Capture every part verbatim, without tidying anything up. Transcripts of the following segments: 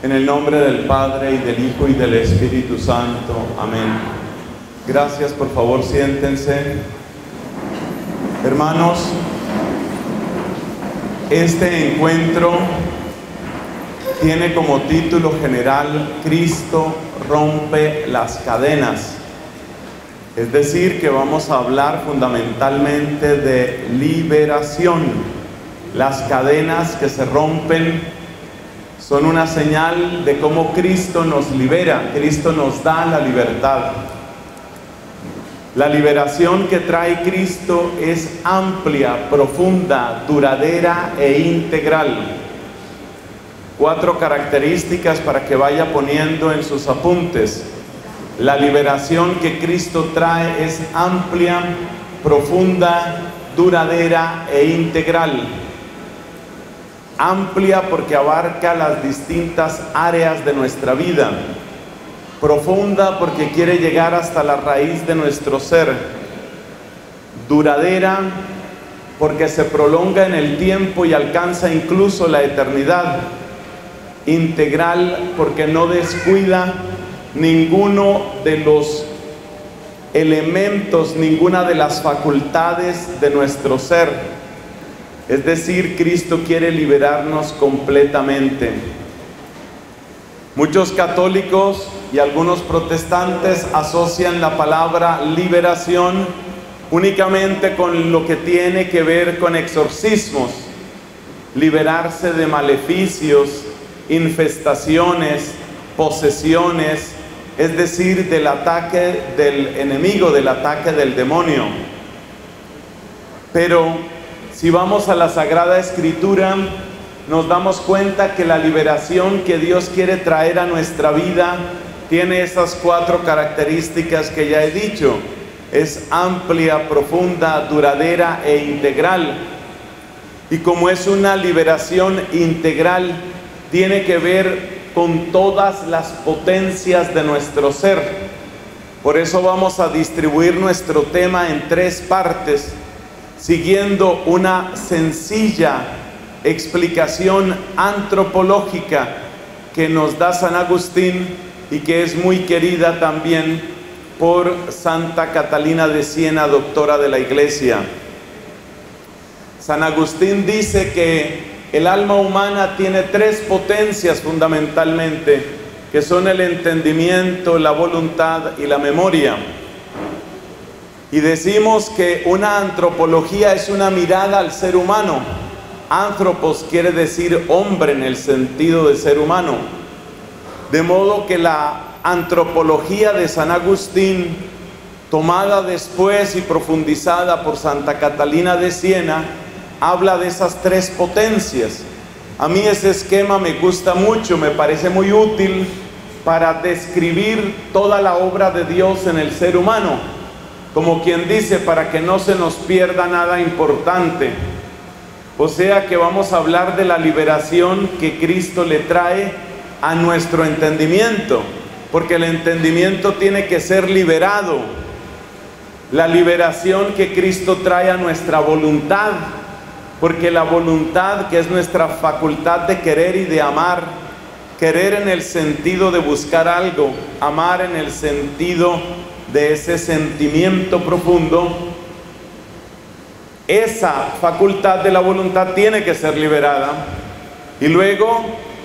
En el nombre del Padre, y del Hijo, y del Espíritu Santo. Amén. Gracias, por favor, siéntense. Hermanos, este encuentro tiene como título general, Cristo rompe las cadenas. Es decir, que vamos a hablar fundamentalmente de liberación. Las cadenas que se rompen son una señal de cómo Cristo nos libera, Cristo nos da la libertad. La liberación que trae Cristo es amplia, profunda, duradera e integral. Cuatro características para que vaya poniendo en sus apuntes. La liberación que Cristo trae es amplia, profunda, duradera e integral. Amplia porque abarca las distintas áreas de nuestra vida. Profunda porque quiere llegar hasta la raíz de nuestro ser. Duradera porque se prolonga en el tiempo y alcanza incluso la eternidad. Integral porque no descuida ninguno de los elementos, ninguna de las facultades de nuestro ser. Es decir, Cristo quiere liberarnos completamente. Muchos católicos y algunos protestantes asocian la palabra liberación únicamente con lo que tiene que ver con exorcismos, liberarse de maleficios, infestaciones, posesiones, es decir, del ataque del enemigo, del ataque del demonio. Pero si vamos a la Sagrada Escritura, nos damos cuenta que la liberación que Dios quiere traer a nuestra vida tiene esas cuatro características que ya he dicho. Es amplia, profunda, duradera e integral. Y como es una liberación integral, tiene que ver con todas las potencias de nuestro ser. Por eso vamos a distribuir nuestro tema en tres partes, siguiendo una sencilla explicación antropológica que nos da San Agustín y que es muy querida también por Santa Catalina de Siena, doctora de la Iglesia. San Agustín dice que el alma humana tiene tres potencias fundamentalmente, que son el entendimiento, la voluntad y la memoria. Y decimos que una antropología es una mirada al ser humano. Antropos quiere decir hombre en el sentido de ser humano. De modo que la antropología de San Agustín, tomada después y profundizada por Santa Catalina de Siena, habla de esas tres potencias. A mí ese esquema me gusta mucho, me parece muy útil para describir toda la obra de Dios en el ser humano. Como quien dice, para que no se nos pierda nada importante. O sea que vamos a hablar de la liberación que Cristo le trae a nuestro entendimiento, porque el entendimiento tiene que ser liberado. La liberación que Cristo trae a nuestra voluntad, porque la voluntad, que es nuestra facultad de querer y de amar, querer en el sentido de buscar algo, amar en el sentido de ese sentimiento profundo, esa facultad de la voluntad tiene que ser liberada. Y luego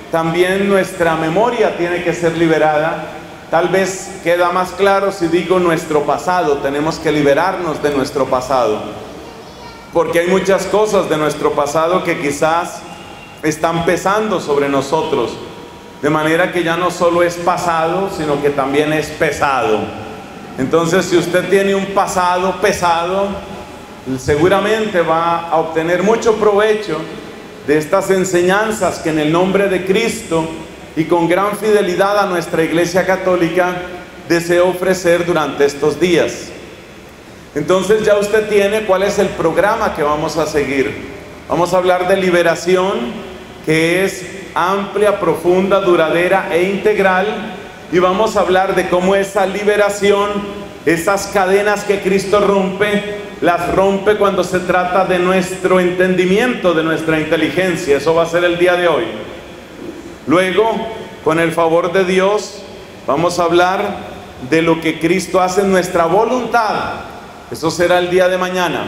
también nuestra memoria tiene que ser liberada. Tal vez queda más claro si digo nuestro pasado. Tenemos que liberarnos de nuestro pasado, porque hay muchas cosas de nuestro pasado que quizás están pesando sobre nosotros, de manera que ya no solo es pasado, sino que también es pesado. Entonces, si usted tiene un pasado pesado, seguramente va a obtener mucho provecho de estas enseñanzas que en el nombre de Cristo y con gran fidelidad a nuestra Iglesia Católica deseo ofrecer durante estos días. Entonces ya usted tiene cuál es el programa que vamos a seguir. Vamos a hablar de liberación, que es amplia, profunda, duradera e integral, y vamos a hablar de cómo esa liberación, esas cadenas que Cristo rompe, las rompe cuando se trata de nuestro entendimiento, de nuestra inteligencia. Eso va a ser el día de hoy. Luego, con el favor de Dios, vamos a hablar de lo que Cristo hace en nuestra voluntad. Eso será el día de mañana.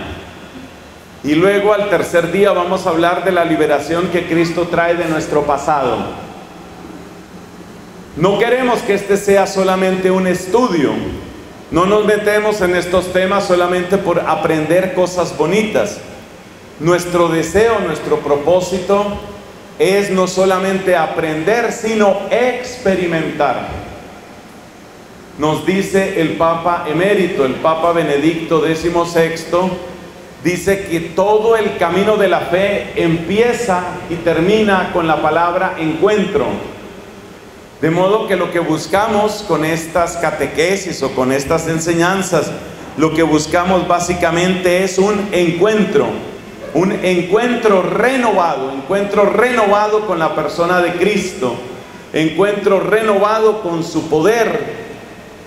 Y luego, al tercer día, vamos a hablar de la liberación que Cristo trae de nuestro pasado. No queremos que este sea solamente un estudio. No nos metemos en estos temas solamente por aprender cosas bonitas. Nuestro deseo, nuestro propósito es no solamente aprender, sino experimentar. Nos dice el Papa Emérito, el Papa Benedicto dieciséis, dice que todo el camino de la fe empieza y termina con la palabra encuentro. De modo que lo que buscamos con estas catequesis o con estas enseñanzas, lo que buscamos básicamente es un encuentro. Un encuentro renovado, encuentro renovado con la persona de Cristo, encuentro renovado con su poder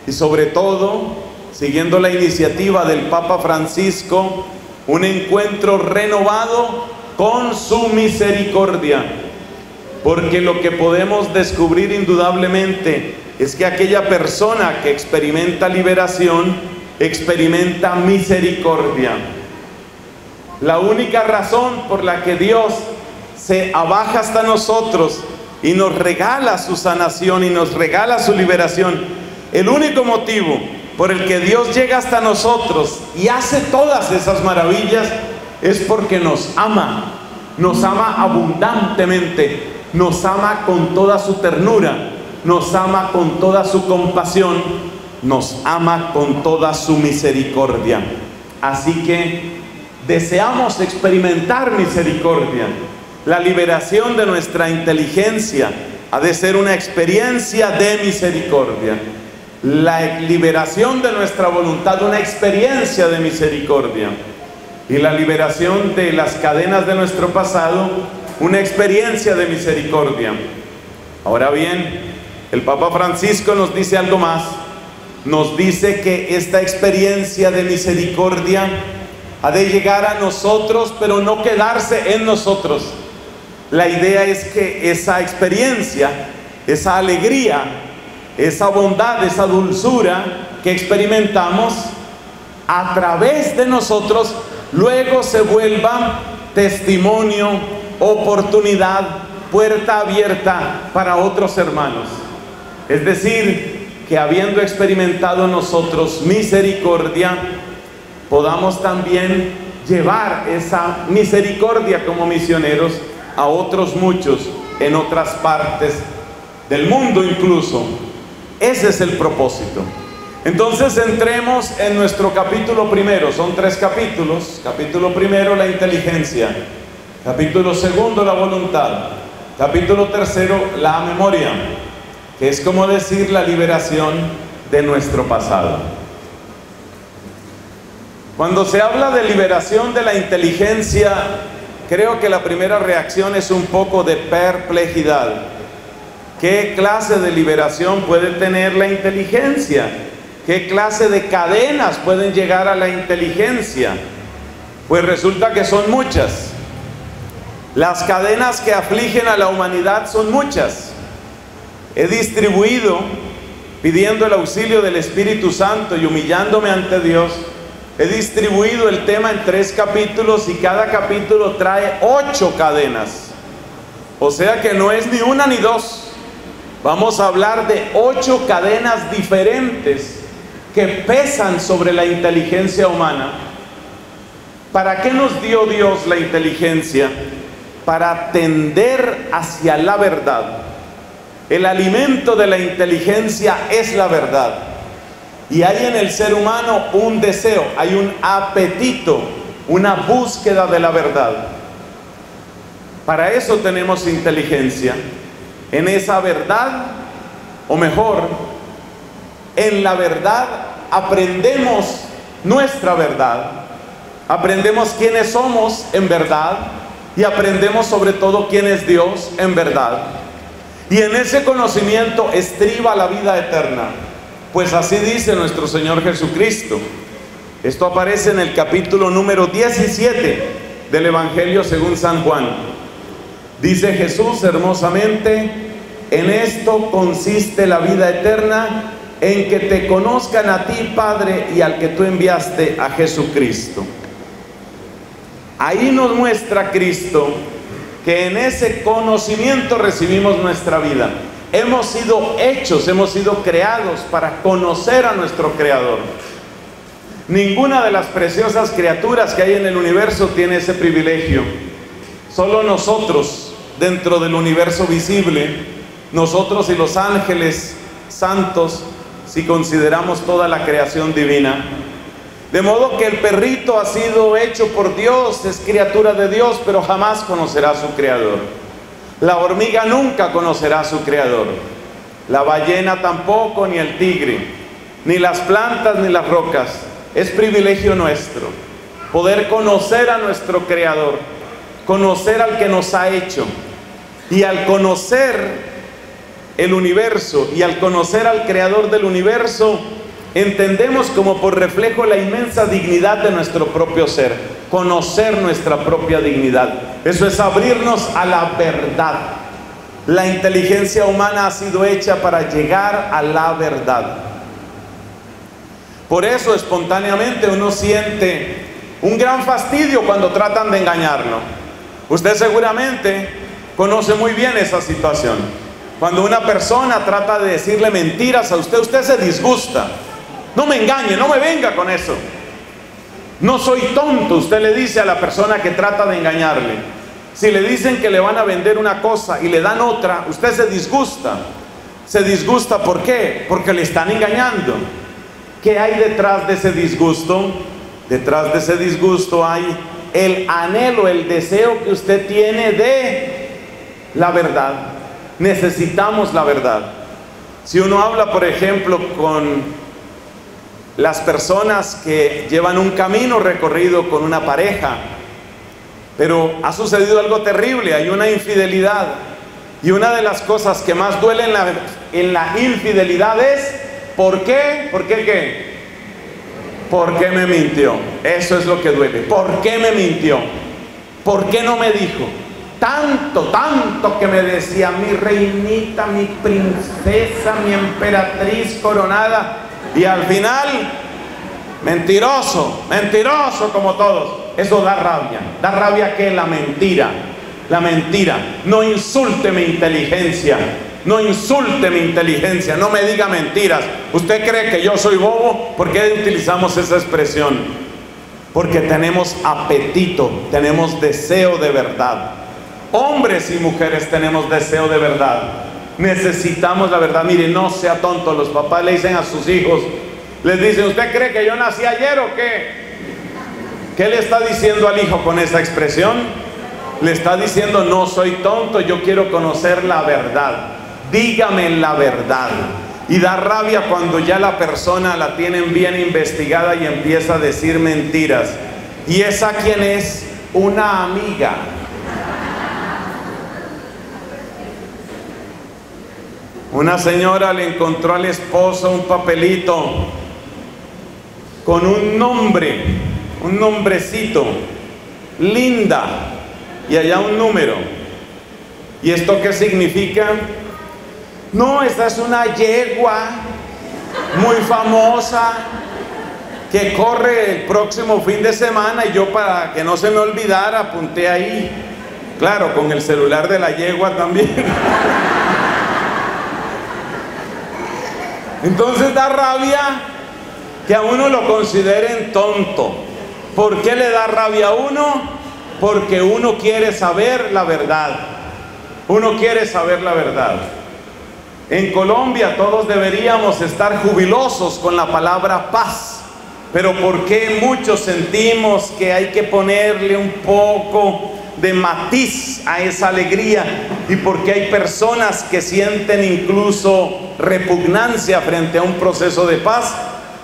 y sobre todo, siguiendo la iniciativa del Papa Francisco, un encuentro renovado con su misericordia. Porque lo que podemos descubrir indudablemente es que aquella persona que experimenta liberación, experimenta misericordia. La única razón por la que Dios se abaja hasta nosotros y nos regala su sanación y nos regala su liberación, el único motivo por el que Dios llega hasta nosotros y hace todas esas maravillas es porque nos ama, nos ama abundantemente, nos ama con toda su ternura, nos ama con toda su compasión, nos ama con toda su misericordia. Así que deseamos experimentar misericordia. La liberación de nuestra inteligencia ha de ser una experiencia de misericordia. La liberación de nuestra voluntad, una experiencia de misericordia. Y la liberación de las cadenas de nuestro pasado, una experiencia de misericordia. Ahora bien, el Papa Francisco nos dice algo más. Nos dice que esta experiencia de misericordia ha de llegar a nosotros, pero no quedarse en nosotros. La idea es que esa experiencia, esa alegría, esa bondad, esa dulzura que experimentamos a través de nosotros, luego se vuelva testimonio, oportunidad, puerta abierta para otros hermanos. Es decir, que habiendo experimentado nosotros misericordia, podamos también llevar esa misericordia como misioneros a otros muchos en otras partes del mundo incluso. Ese es el propósito. Entonces entremos en nuestro capítulo primero. Son tres capítulos. Capítulo primero, la inteligencia. Capítulo segundo, la voluntad. Capítulo tercero, la memoria, que es como decir la liberación de nuestro pasado. Cuando se habla de liberación de la inteligencia, creo que la primera reacción es un poco de perplejidad. ¿Qué clase de liberación puede tener la inteligencia? ¿Qué clase de cadenas pueden llegar a la inteligencia? Pues resulta que son muchas. Las cadenas que afligen a la humanidad son muchas. He distribuido, pidiendo el auxilio del Espíritu Santo y humillándome ante Dios, he distribuido el tema en tres capítulos y cada capítulo trae ocho cadenas. O sea que no es ni una ni dos. Vamos a hablar de ocho cadenas diferentes que pesan sobre la inteligencia humana. ¿Para qué nos dio Dios la inteligencia? Para tender hacia la verdad. El alimento de la inteligencia es la verdad. Y hay en el ser humano un deseo, hay un apetito, una búsqueda de la verdad. Para eso tenemos inteligencia. en esa verdad, o mejor, en la verdad aprendemos nuestra verdad, aprendemos quiénes somos en verdad y aprendemos sobre todo quién es Dios en verdad. Y en ese conocimiento estriba la vida eterna, pues así dice nuestro Señor Jesucristo. Esto aparece en el capítulo número diecisiete del Evangelio según San Juan. Dice Jesús hermosamente: en esto consiste la vida eterna, en que te conozcan a ti, Padre, y al que tú enviaste, a Jesucristo. Ahí nos muestra Cristo que en ese conocimiento recibimos nuestra vida. Hemos sido hechos, hemos sido creados para conocer a nuestro Creador. Ninguna de las preciosas criaturas que hay en el universo tiene ese privilegio. Solo nosotros, dentro del universo visible, nosotros y los ángeles santos, si consideramos toda la creación divina. De modo que el perrito ha sido hecho por Dios, es criatura de Dios, pero jamás conocerá a su Creador. La hormiga nunca conocerá a su Creador. La ballena tampoco, ni el tigre, ni las plantas, ni las rocas. Es privilegio nuestro poder conocer a nuestro Creador, conocer al que nos ha hecho. Y al conocer el universo y al conocer al Creador del universo, entendemos como por reflejo la inmensa dignidad de nuestro propio ser. Conocer nuestra propia dignidad, eso es abrirnos a la verdad. La inteligencia humana ha sido hecha para llegar a la verdad. Por eso espontáneamente uno siente un gran fastidio cuando tratan de engañarlo. Usted seguramente conoce muy bien esa situación. Cuando una persona trata de decirle mentiras a usted, usted se disgusta. No me engañe, no me venga con eso. No soy tonto, usted le dice a la persona que trata de engañarle. Si le dicen que le van a vender una cosa y le dan otra, usted se disgusta. Se disgusta, ¿por qué? Porque le están engañando. ¿Qué hay detrás de ese disgusto? Detrás de ese disgusto hay el anhelo, el deseo que usted tiene de la verdad. Necesitamos la verdad. Si uno habla, por ejemplo, con las personas que llevan un camino recorrido con una pareja, pero ha sucedido algo terrible, hay una infidelidad, y una de las cosas que más duele en la, en la infidelidad es ¿por qué? ¿Por qué qué? ¿Por qué me mintió? Eso es lo que duele. ¿Por qué me mintió? ¿Por qué no me dijo? Tanto, tanto que me decía, mi reinita, mi princesa, mi emperatriz coronada. Y al final, mentiroso, mentiroso como todos. Eso da rabia. Da rabia que la mentira, la mentira. No insulte mi inteligencia. No insulte mi inteligencia, no me diga mentiras. ¿Usted cree que yo soy bobo? ¿Por qué utilizamos esa expresión? Porque tenemos apetito, tenemos deseo de verdad. Hombres y mujeres tenemos deseo de verdad. Necesitamos la verdad. Mire, no sea tonto. Los papás le dicen a sus hijos, les dicen, ¿usted cree que yo nací ayer o qué? ¿Qué le está diciendo al hijo con esa expresión? Le está diciendo, no soy tonto, yo quiero conocer la verdad. Dígame la verdad. Y da rabia cuando ya la persona la tienen bien investigada y empieza a decir mentiras. ¿Y esa quién es? Una amiga. Una señora le encontró al esposo un papelito con un nombre, un nombrecito, Linda, y allá un número. ¿Y esto qué significa? No, esta es una yegua muy famosa que corre el próximo fin de semana, y yo, para que no se me olvidara, apunté ahí, claro, con el celular de la yegua también. Entonces da rabia que a uno lo consideren tonto. ¿Por qué le da rabia a uno? Porque uno quiere saber la verdad. Uno quiere saber la verdad. En Colombia todos deberíamos estar jubilosos con la palabra paz, pero ¿por qué muchos sentimos que hay que ponerle un poco de matiz a esa alegría, y porque hay personas que sienten incluso repugnancia frente a un proceso de paz,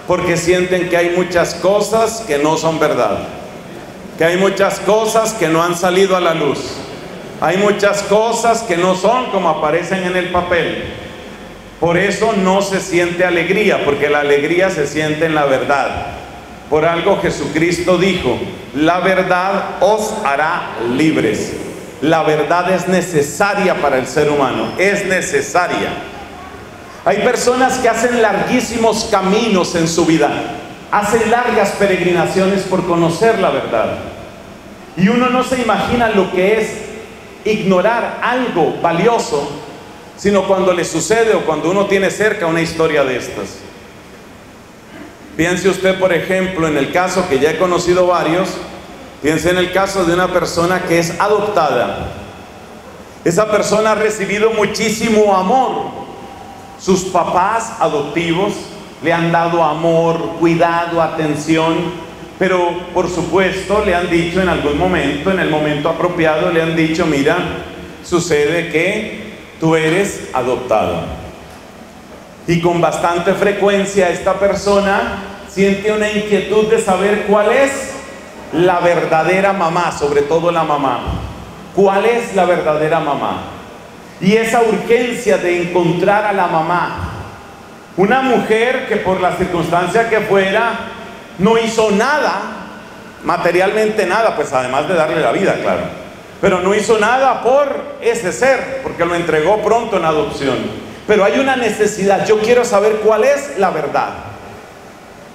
porque sienten que hay muchas cosas que no son verdad, que hay muchas cosas que no han salido a la luz, hay muchas cosas que no son como aparecen en el papel. Por eso no se siente alegría, porque la alegría se siente en la verdad. Por algo Jesucristo dijo: la verdad os hará libres. La verdad es necesaria para el ser humano, es necesaria. Hay personas que hacen larguísimos caminos en su vida, hacen largas peregrinaciones por conocer la verdad. Y uno no se imagina lo que es ignorar algo valioso, sino cuando le sucede o cuando uno tiene cerca una historia de estas. Piense usted, por ejemplo, en el caso que ya he conocido varios, piense en el caso de una persona que es adoptada. Esa persona ha recibido muchísimo amor. Sus papás adoptivos le han dado amor, cuidado, atención, pero por supuesto le han dicho en algún momento, en el momento apropiado, le han dicho: mira, sucede que tú eres adoptado. Y con bastante frecuencia esta persona siente una inquietud de saber cuál es la verdadera mamá, sobre todo la mamá. ¿Cuál es la verdadera mamá? Y esa urgencia de encontrar a la mamá. Una mujer que por la circunstancia que fuera no hizo nada, materialmente nada, pues además de darle la vida, claro. Pero no hizo nada por ese ser, porque lo entregó pronto en adopción. Pero hay una necesidad: yo quiero saber cuál es la verdad.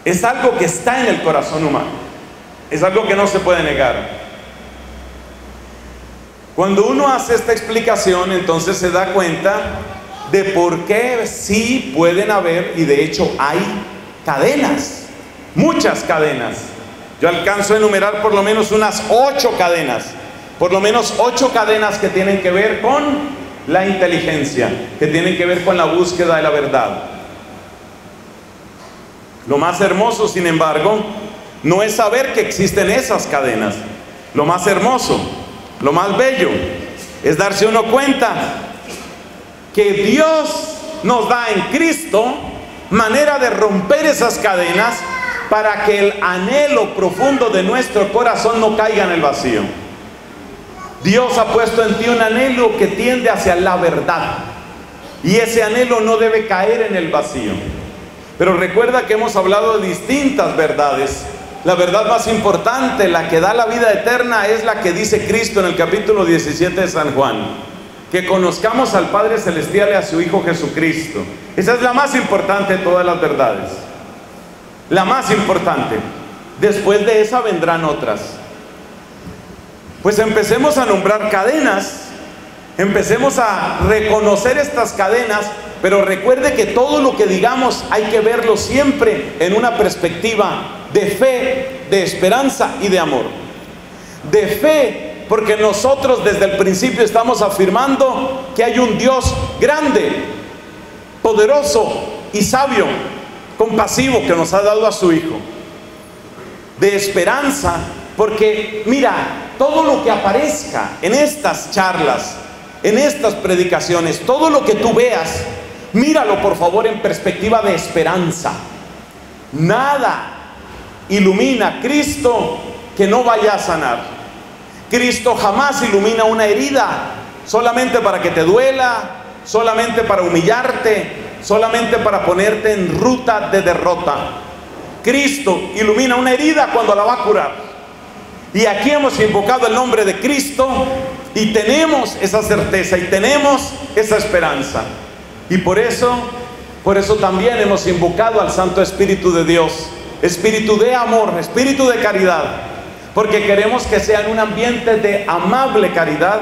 Es algo que está en el corazón humano, es algo que no se puede negar. Cuando uno hace esta explicación, entonces se da cuenta de por qué sí pueden haber, y de hecho hay cadenas, muchas cadenas. Yo alcanzo a enumerar por lo menos unas ocho cadenas, por lo menos ocho cadenas que tienen que ver con la inteligencia, que tiene que ver con la búsqueda de la verdad. Lo más hermoso, sin embargo, no es saber que existen esas cadenas. Lo más hermoso, lo más bello, es darse uno cuenta que Dios nos da en Cristo manera de romper esas cadenas para que el anhelo profundo de nuestro corazón no caiga en el vacío. Dios ha puesto en ti un anhelo que tiende hacia la verdad, y ese anhelo no debe caer en el vacío. Pero recuerda que hemos hablado de distintas verdades. La verdad más importante, la que da la vida eterna, es la que dice Cristo en el capítulo diecisiete de San Juan: que conozcamos al Padre Celestial y a su Hijo Jesucristo. Esa es la más importante de todas las verdades, la más importante. Después de esa vendrán otras. Pues empecemos a nombrar cadenas, empecemos a reconocer estas cadenas, pero recuerde que todo lo que digamos hay que verlo siempre en una perspectiva de fe, de esperanza y de amor. De fe, porque nosotros desde el principio estamos afirmando que hay un Dios grande, poderoso y sabio, compasivo, que nos ha dado a su Hijo. De esperanza, porque mira, todo lo que aparezca en estas charlas, en estas predicaciones, todo lo que tú veas, míralo por favor en perspectiva de esperanza. Nada ilumina a Cristo que no vaya a sanar. Cristo jamás ilumina una herida solamente para que te duela, solamente para humillarte, solamente para ponerte en ruta de derrota. Cristo ilumina una herida cuando la va a curar. Y aquí hemos invocado el nombre de Cristo y tenemos esa certeza y tenemos esa esperanza. Y por eso, por eso también hemos invocado al Santo Espíritu de Dios, Espíritu de amor, Espíritu de caridad, porque queremos que sea en un ambiente de amable caridad,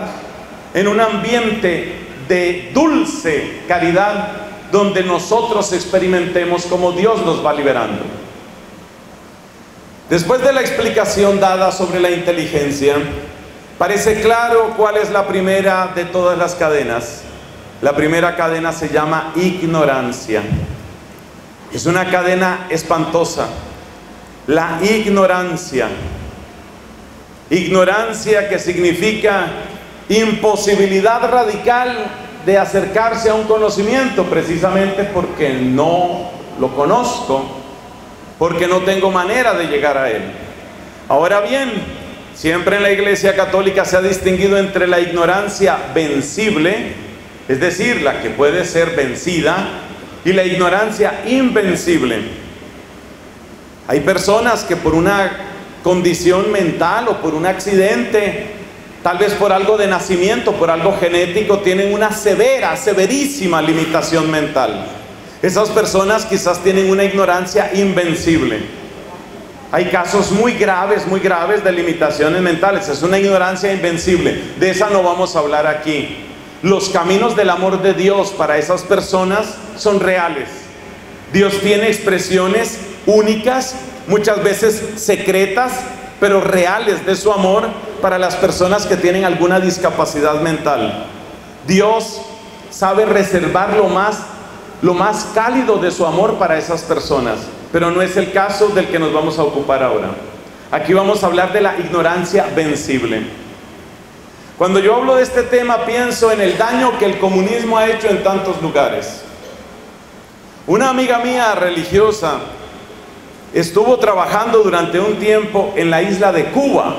en un ambiente de dulce caridad, donde nosotros experimentemos cómo Dios nos va liberando. Después de la explicación dada sobre la inteligencia, parece claro cuál es la primera de todas las cadenas. La primera cadena se llama ignorancia. Es una cadena espantosa, la ignorancia. Ignorancia que significa imposibilidad radical de acercarse a un conocimiento, precisamente porque no lo conozco, porque no tengo manera de llegar a él. Ahora bien, siempre en la Iglesia Católica se ha distinguido entre la ignorancia vencible, es decir, la que puede ser vencida, y la ignorancia invencible. Hay personas que por una condición mental o por un accidente, tal vez por algo de nacimiento, por algo genético, tienen una severa, severísima limitación mental. Esas personas quizás tienen una ignorancia invencible. Hay casos muy graves, muy graves de limitaciones mentales. Es una ignorancia invencible. De esa no vamos a hablar aquí. Los caminos del amor de Dios para esas personas son reales. Dios tiene expresiones únicas, muchas veces secretas, pero reales de su amor para las personas que tienen alguna discapacidad mental. Dios sabe reservar lo más, lo más cálido de su amor para esas personas, pero no es el caso del que nos vamos a ocupar ahora. Aquí vamos a hablar de la ignorancia vencible. Cuando yo hablo de este tema, pienso en el daño que el comunismo ha hecho en tantos lugares. Una amiga mía religiosa estuvo trabajando durante un tiempo en la isla de Cuba.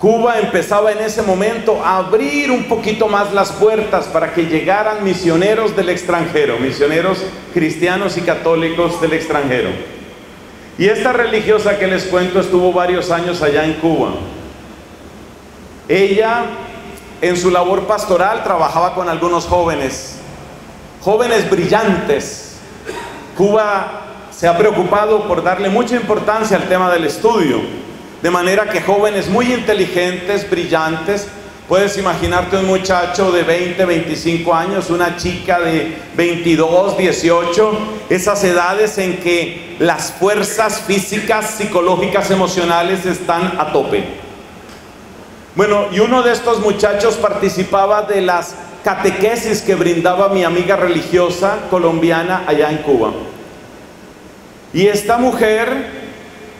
Cuba empezaba en ese momento a abrir un poquito más las puertas para que llegaran misioneros del extranjero, misioneros cristianos y católicos del extranjero. Y esta religiosa que les cuento estuvo varios años allá en Cuba. Ella, en su labor pastoral, trabajaba con algunos jóvenes, jóvenes brillantes. Cuba se ha preocupado por darle mucha importancia al tema del estudio. De manera que jóvenes muy inteligentes, brillantes, puedes imaginarte un muchacho de veinte, veinticinco años, una chica de veintidós, dieciocho, esas edades en que las fuerzas físicas, psicológicas, emocionales están a tope. Bueno, y uno de estos muchachos participaba de las catequesis que brindaba mi amiga religiosa colombiana allá en Cuba. Y esta mujer,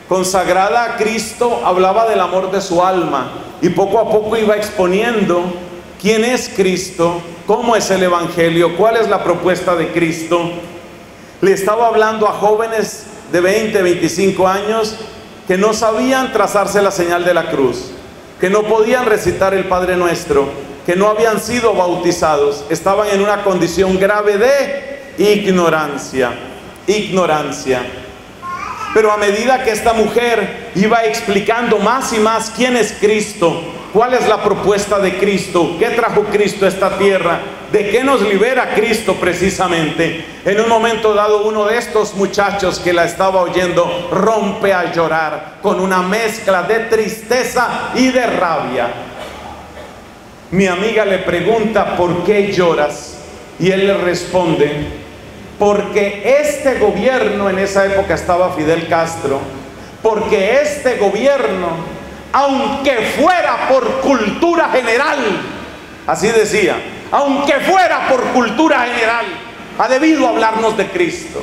consagrada a Cristo, hablaba del amor de su alma y poco a poco iba exponiendo quién es Cristo, cómo es el Evangelio, cuál es la propuesta de Cristo. Le estaba hablando a jóvenes de veinte, veinticinco años que no sabían trazarse la señal de la cruz, que no podían recitar el Padre Nuestro, que no habían sido bautizados, estaban en una condición grave de ignorancia, ignorancia. Pero a medida que esta mujer iba explicando más y más quién es Cristo, cuál es la propuesta de Cristo, qué trajo Cristo a esta tierra, de qué nos libera Cristo precisamente, en un momento dado uno de estos muchachos que la estaba oyendo rompe a llorar con una mezcla de tristeza y de rabia. Mi amiga le pregunta, ¿por qué lloras? Y él le responde, porque este gobierno, en esa época estaba Fidel Castro, porque este gobierno, aunque fuera por cultura general, así decía, aunque fuera por cultura general, ha debido hablarnos de Cristo,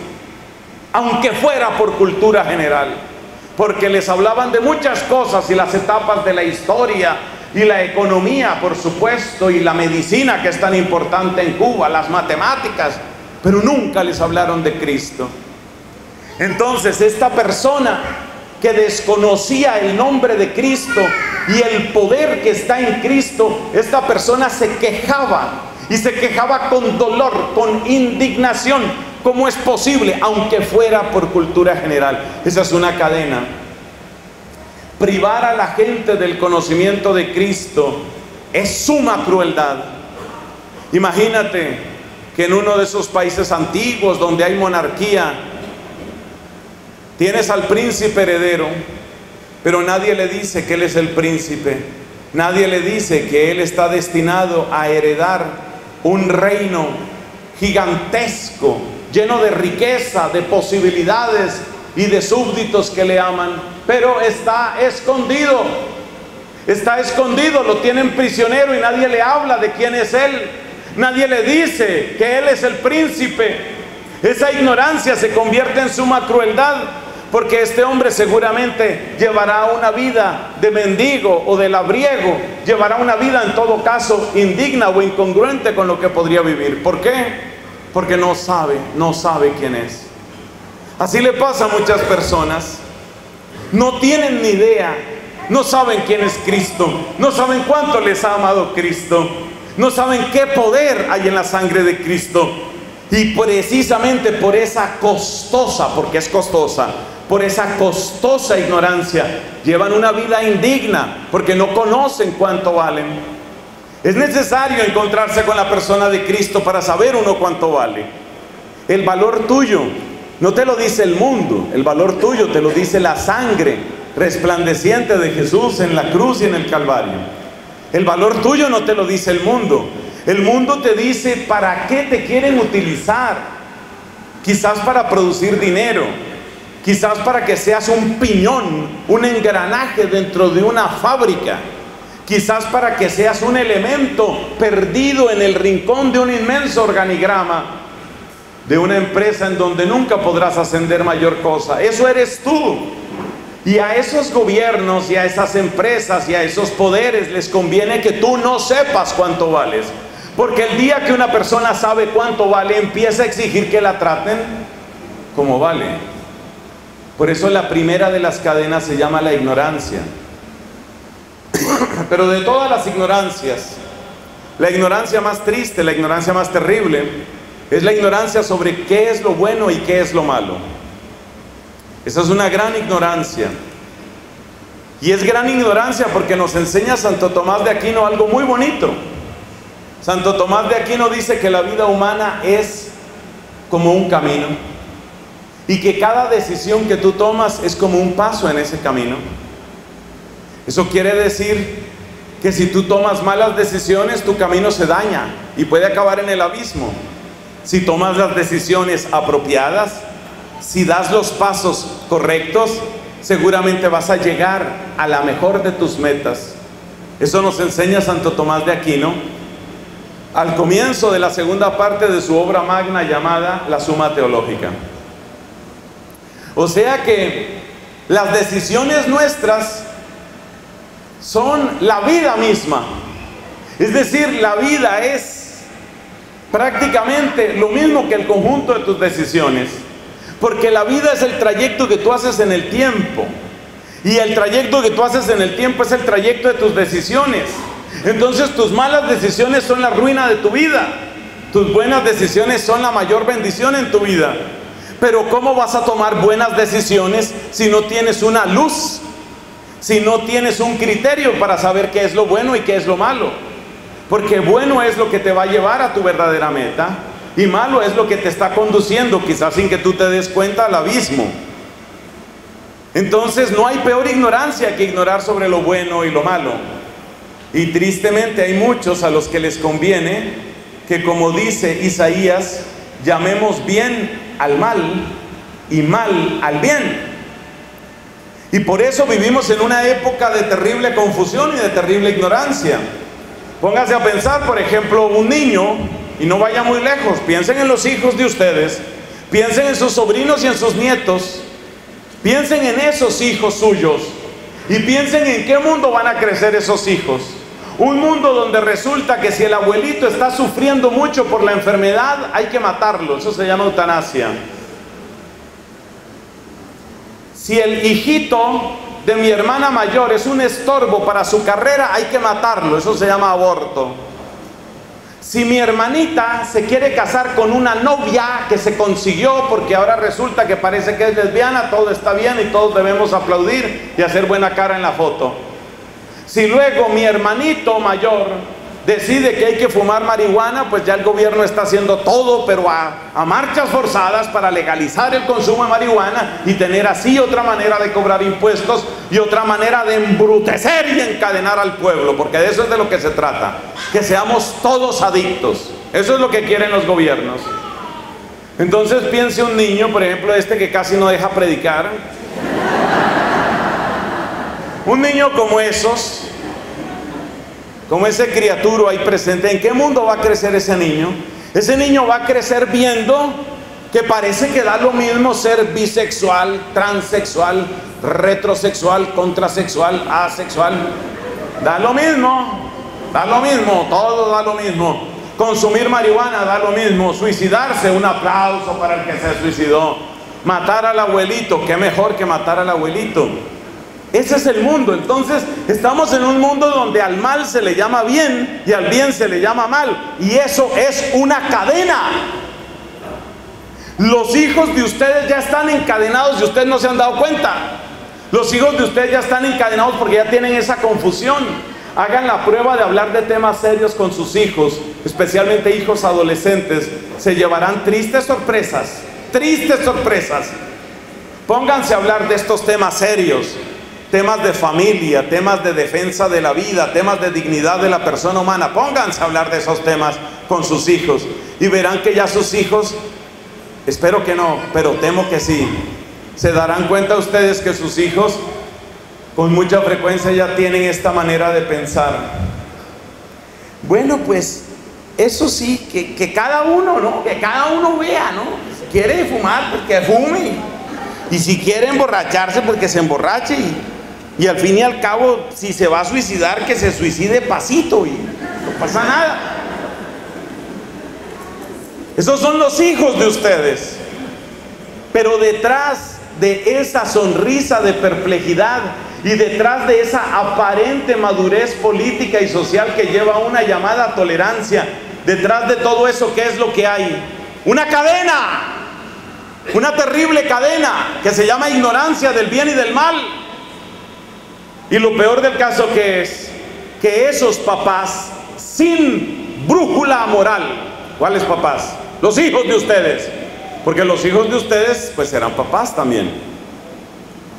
aunque fuera por cultura general, porque les hablaban de muchas cosas y las etapas de la historia, y la economía, por supuesto, y la medicina que es tan importante en Cuba, las matemáticas, pero nunca les hablaron de Cristo. Entonces esta persona que desconocía el nombre de Cristo y el poder que está en Cristo, esta persona se quejaba, y se quejaba con dolor, con indignación. ¿Cómo es posible? Aunque fuera por cultura general. Esa es una cadena. Privar a la gente del conocimiento de Cristo es suma crueldad. Imagínate que en uno de esos países antiguos donde hay monarquía, tienes al príncipe heredero, pero nadie le dice que él es el príncipe, nadie le dice que él está destinado a heredar un reino gigantesco, lleno de riqueza, de posibilidades y de súbditos que le aman, pero está escondido, está escondido, lo tienen prisionero y nadie le habla de quién es él. Nadie le dice que él es el príncipe. Esa ignorancia se convierte en suma crueldad, Porque este hombre seguramente llevará una vida de mendigo o de labriego, llevará una vida en todo caso indigna o incongruente con lo que podría vivir. ¿Por qué? Porque no sabe, no sabe quién es. Así le pasa a muchas personas. No tienen ni idea, no saben quién es Cristo, no saben cuánto les ha amado Cristo, no saben qué poder hay en la sangre de Cristo. Y precisamente por esa costosa, porque es costosa, por esa costosa ignorancia, llevan una vida indigna, porque no conocen cuánto valen. Es necesario encontrarse con la persona de Cristo para saber uno cuánto vale. El valor tuyo no te lo dice el mundo, el valor tuyo te lo dice la sangre resplandeciente de Jesús en la cruz y en el Calvario. El valor tuyo no te lo dice el mundo. El mundo te dice para qué te quieren utilizar. Quizás para producir dinero, quizás para que seas un piñón, un engranaje dentro de una fábrica, quizás para que seas un elemento perdido en el rincón de un inmenso organigrama de una empresa en donde nunca podrás ascender mayor cosa. Eso eres tú. Y a esos gobiernos y a esas empresas y a esos poderes les conviene que tú no sepas cuánto vales. Porque el día que una persona sabe cuánto vale, empieza a exigir que la traten como vale. Por eso la primera de las cadenas se llama la ignorancia. Pero de todas las ignorancias, la ignorancia más triste, la ignorancia más terrible, es la ignorancia sobre qué es lo bueno y qué es lo malo. Esa es una gran ignorancia. Y es gran ignorancia porque nos enseña Santo Tomás de Aquino algo muy bonito. Santo Tomás de Aquino dice que la vida humana es como un camino, y que cada decisión que tú tomas es como un paso en ese camino. Eso quiere decir que si tú tomas malas decisiones, tu camino se daña y puede acabar en el abismo. Si tomas las decisiones apropiadas, si das los pasos correctos, seguramente vas a llegar a la mejor de tus metas. Eso nos enseña Santo Tomás de Aquino al comienzo de la segunda parte de su obra magna llamada La Suma Teológica. O sea que las decisiones nuestras son la vida misma. Es decir, la vida es prácticamente lo mismo que el conjunto de tus decisiones. Porque la vida es el trayecto que tú haces en el tiempo. Y el trayecto que tú haces en el tiempo es el trayecto de tus decisiones. Entonces tus malas decisiones son la ruina de tu vida. Tus buenas decisiones son la mayor bendición en tu vida. Pero ¿cómo vas a tomar buenas decisiones si no tienes una luz? Si no tienes un criterio para saber qué es lo bueno y qué es lo malo. Porque bueno es lo que te va a llevar a tu verdadera meta. Y malo es lo que te está conduciendo, quizás sin que tú te des cuenta, al abismo. Entonces no hay peor ignorancia que ignorar sobre lo bueno y lo malo. Y tristemente hay muchos a los que les conviene que, como dice Isaías, llamemos bien al mal y mal al bien. Y por eso vivimos en una época de terrible confusión y de terrible ignorancia. Póngase a pensar, por ejemplo, un niño. Y no vaya muy lejos, piensen en los hijos de ustedes, piensen en sus sobrinos y en sus nietos, piensen en esos hijos suyos y piensen en qué mundo van a crecer esos hijos. Un mundo donde resulta que si el abuelito está sufriendo mucho por la enfermedad, hay que matarlo. Eso se llama eutanasia. Si el hijito de mi hermana mayor es un estorbo para su carrera, hay que matarlo. Eso se llama aborto. Si mi hermanita se quiere casar con una novia que se consiguió porque ahora resulta que parece que es lesbiana, todo está bien y todos debemos aplaudir y hacer buena cara en la foto. Si luego mi hermanito mayor decide que hay que fumar marihuana, pues ya el gobierno está haciendo todo, pero a, a marchas forzadas para legalizar el consumo de marihuana y tener así otra manera de cobrar impuestos y otra manera de embrutecer y encadenar al pueblo, porque de eso es de lo que se trata, que seamos todos adictos. Eso es lo que quieren los gobiernos. Entonces piense un niño, por ejemplo, este que casi no deja predicar, un niño como esos, como ese criaturo ahí presente, ¿en qué mundo va a crecer ese niño? Ese niño va a crecer viendo que parece que da lo mismo ser bisexual, transexual, retrosexual, contrasexual, asexual. Da lo mismo, da lo mismo, todo da lo mismo. Consumir marihuana da lo mismo, suicidarse, un aplauso para el que se suicidó. Matar al abuelito, qué mejor que matar al abuelito. Ese es el mundo. Entonces estamos en un mundo donde al mal se le llama bien y al bien se le llama mal, y eso es una cadena. Los hijos de ustedes ya están encadenados y ustedes no se han dado cuenta. Los hijos de ustedes ya están encadenados porque ya tienen esa confusión. Hagan la prueba de hablar de temas serios con sus hijos, especialmente hijos adolescentes. Se llevarán tristes sorpresas, tristes sorpresas. Pónganse a hablar de estos temas serios, temas de familia, temas de defensa de la vida, temas de dignidad de la persona humana. Pónganse a hablar de esos temas con sus hijos y verán que ya sus hijos, espero que no, pero temo que sí, se darán cuenta ustedes que sus hijos con mucha frecuencia ya tienen esta manera de pensar. Bueno, pues eso sí, que, que cada uno, ¿no? Que cada uno vea, ¿no? Si quiere fumar, pues que fume. Y si quiere emborracharse, pues que se emborrache. Y, y al fin y al cabo, si se va a suicidar, que se suicide pasito y no pasa nada. Esos son los hijos de ustedes. Pero detrás de esa sonrisa de perplejidad y detrás de esa aparente madurez política y social que lleva una llamada tolerancia, detrás de todo eso, ¿qué es lo que hay? Una cadena, una terrible cadena que se llama ignorancia del bien y del mal. Y lo peor del caso que es que esos papás sin brújula moral, ¿cuáles papás? Los hijos de ustedes, porque los hijos de ustedes pues serán papás también.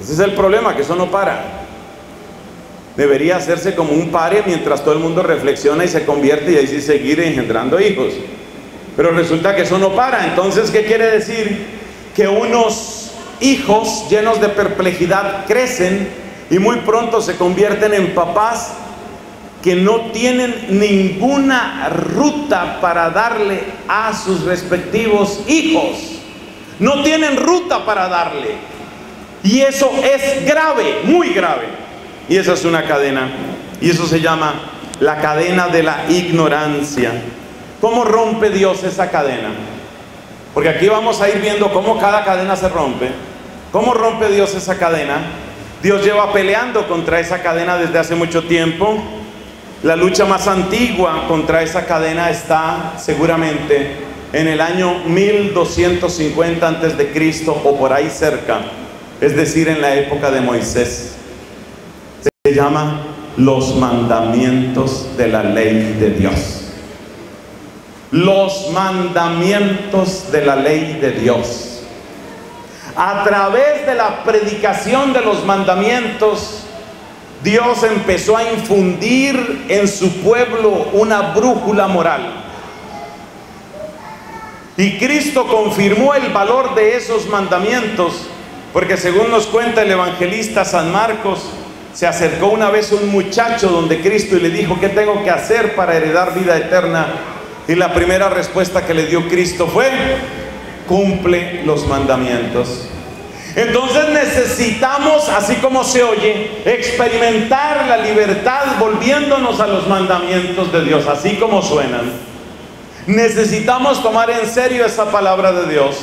Ese es el problema, que eso no para. Debería hacerse como un pare mientras todo el mundo reflexiona y se convierte, y ahí sí seguir engendrando hijos. Pero resulta que eso no para. Entonces, ¿qué quiere decir? Que unos hijos llenos de perplejidad crecen y muy pronto se convierten en papás que no tienen ninguna ruta para darle a sus respectivos hijos. No tienen ruta para darle. Y eso es grave, muy grave. Y esa es una cadena. Y eso se llama la cadena de la ignorancia. ¿Cómo rompe Dios esa cadena? Porque aquí vamos a ir viendo cómo cada cadena se rompe. ¿Cómo rompe Dios esa cadena? Dios lleva peleando contra esa cadena desde hace mucho tiempo. La lucha más antigua contra esa cadena está seguramente en el año mil doscientos cincuenta antes de Cristo o por ahí cerca, es decir, en la época de Moisés. Se llama los mandamientos de la ley de Dios. Los mandamientos de la ley de Dios. A través de la predicación de los mandamientos, Dios empezó a infundir en su pueblo una brújula moral. Y Cristo confirmó el valor de esos mandamientos, porque según nos cuenta el evangelista San Marcos, se acercó una vez un muchacho donde Cristo y le dijo: ¿qué tengo que hacer para heredar vida eterna? Y la primera respuesta que le dio Cristo fue: cumple los mandamientos. Entonces necesitamos, así como se oye, experimentar la libertad volviéndonos a los mandamientos de Dios, así como suenan. Necesitamos tomar en serio esa palabra de Dios.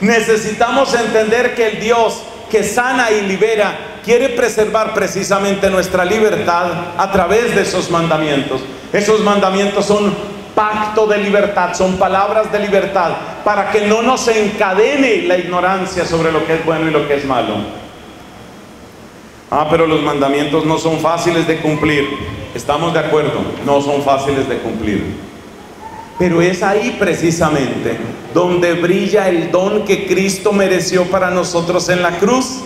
Necesitamos entender que el Dios que sana y libera quiere preservar precisamente nuestra libertad a través de esos mandamientos. Esos mandamientos son pacto de libertad, son palabras de libertad para que no nos encadene la ignorancia sobre lo que es bueno y lo que es malo. Ah, pero los mandamientos no son fáciles de cumplir. Estamos de acuerdo, no son fáciles de cumplir. Pero es ahí precisamente donde brilla el don que Cristo mereció para nosotros en la cruz.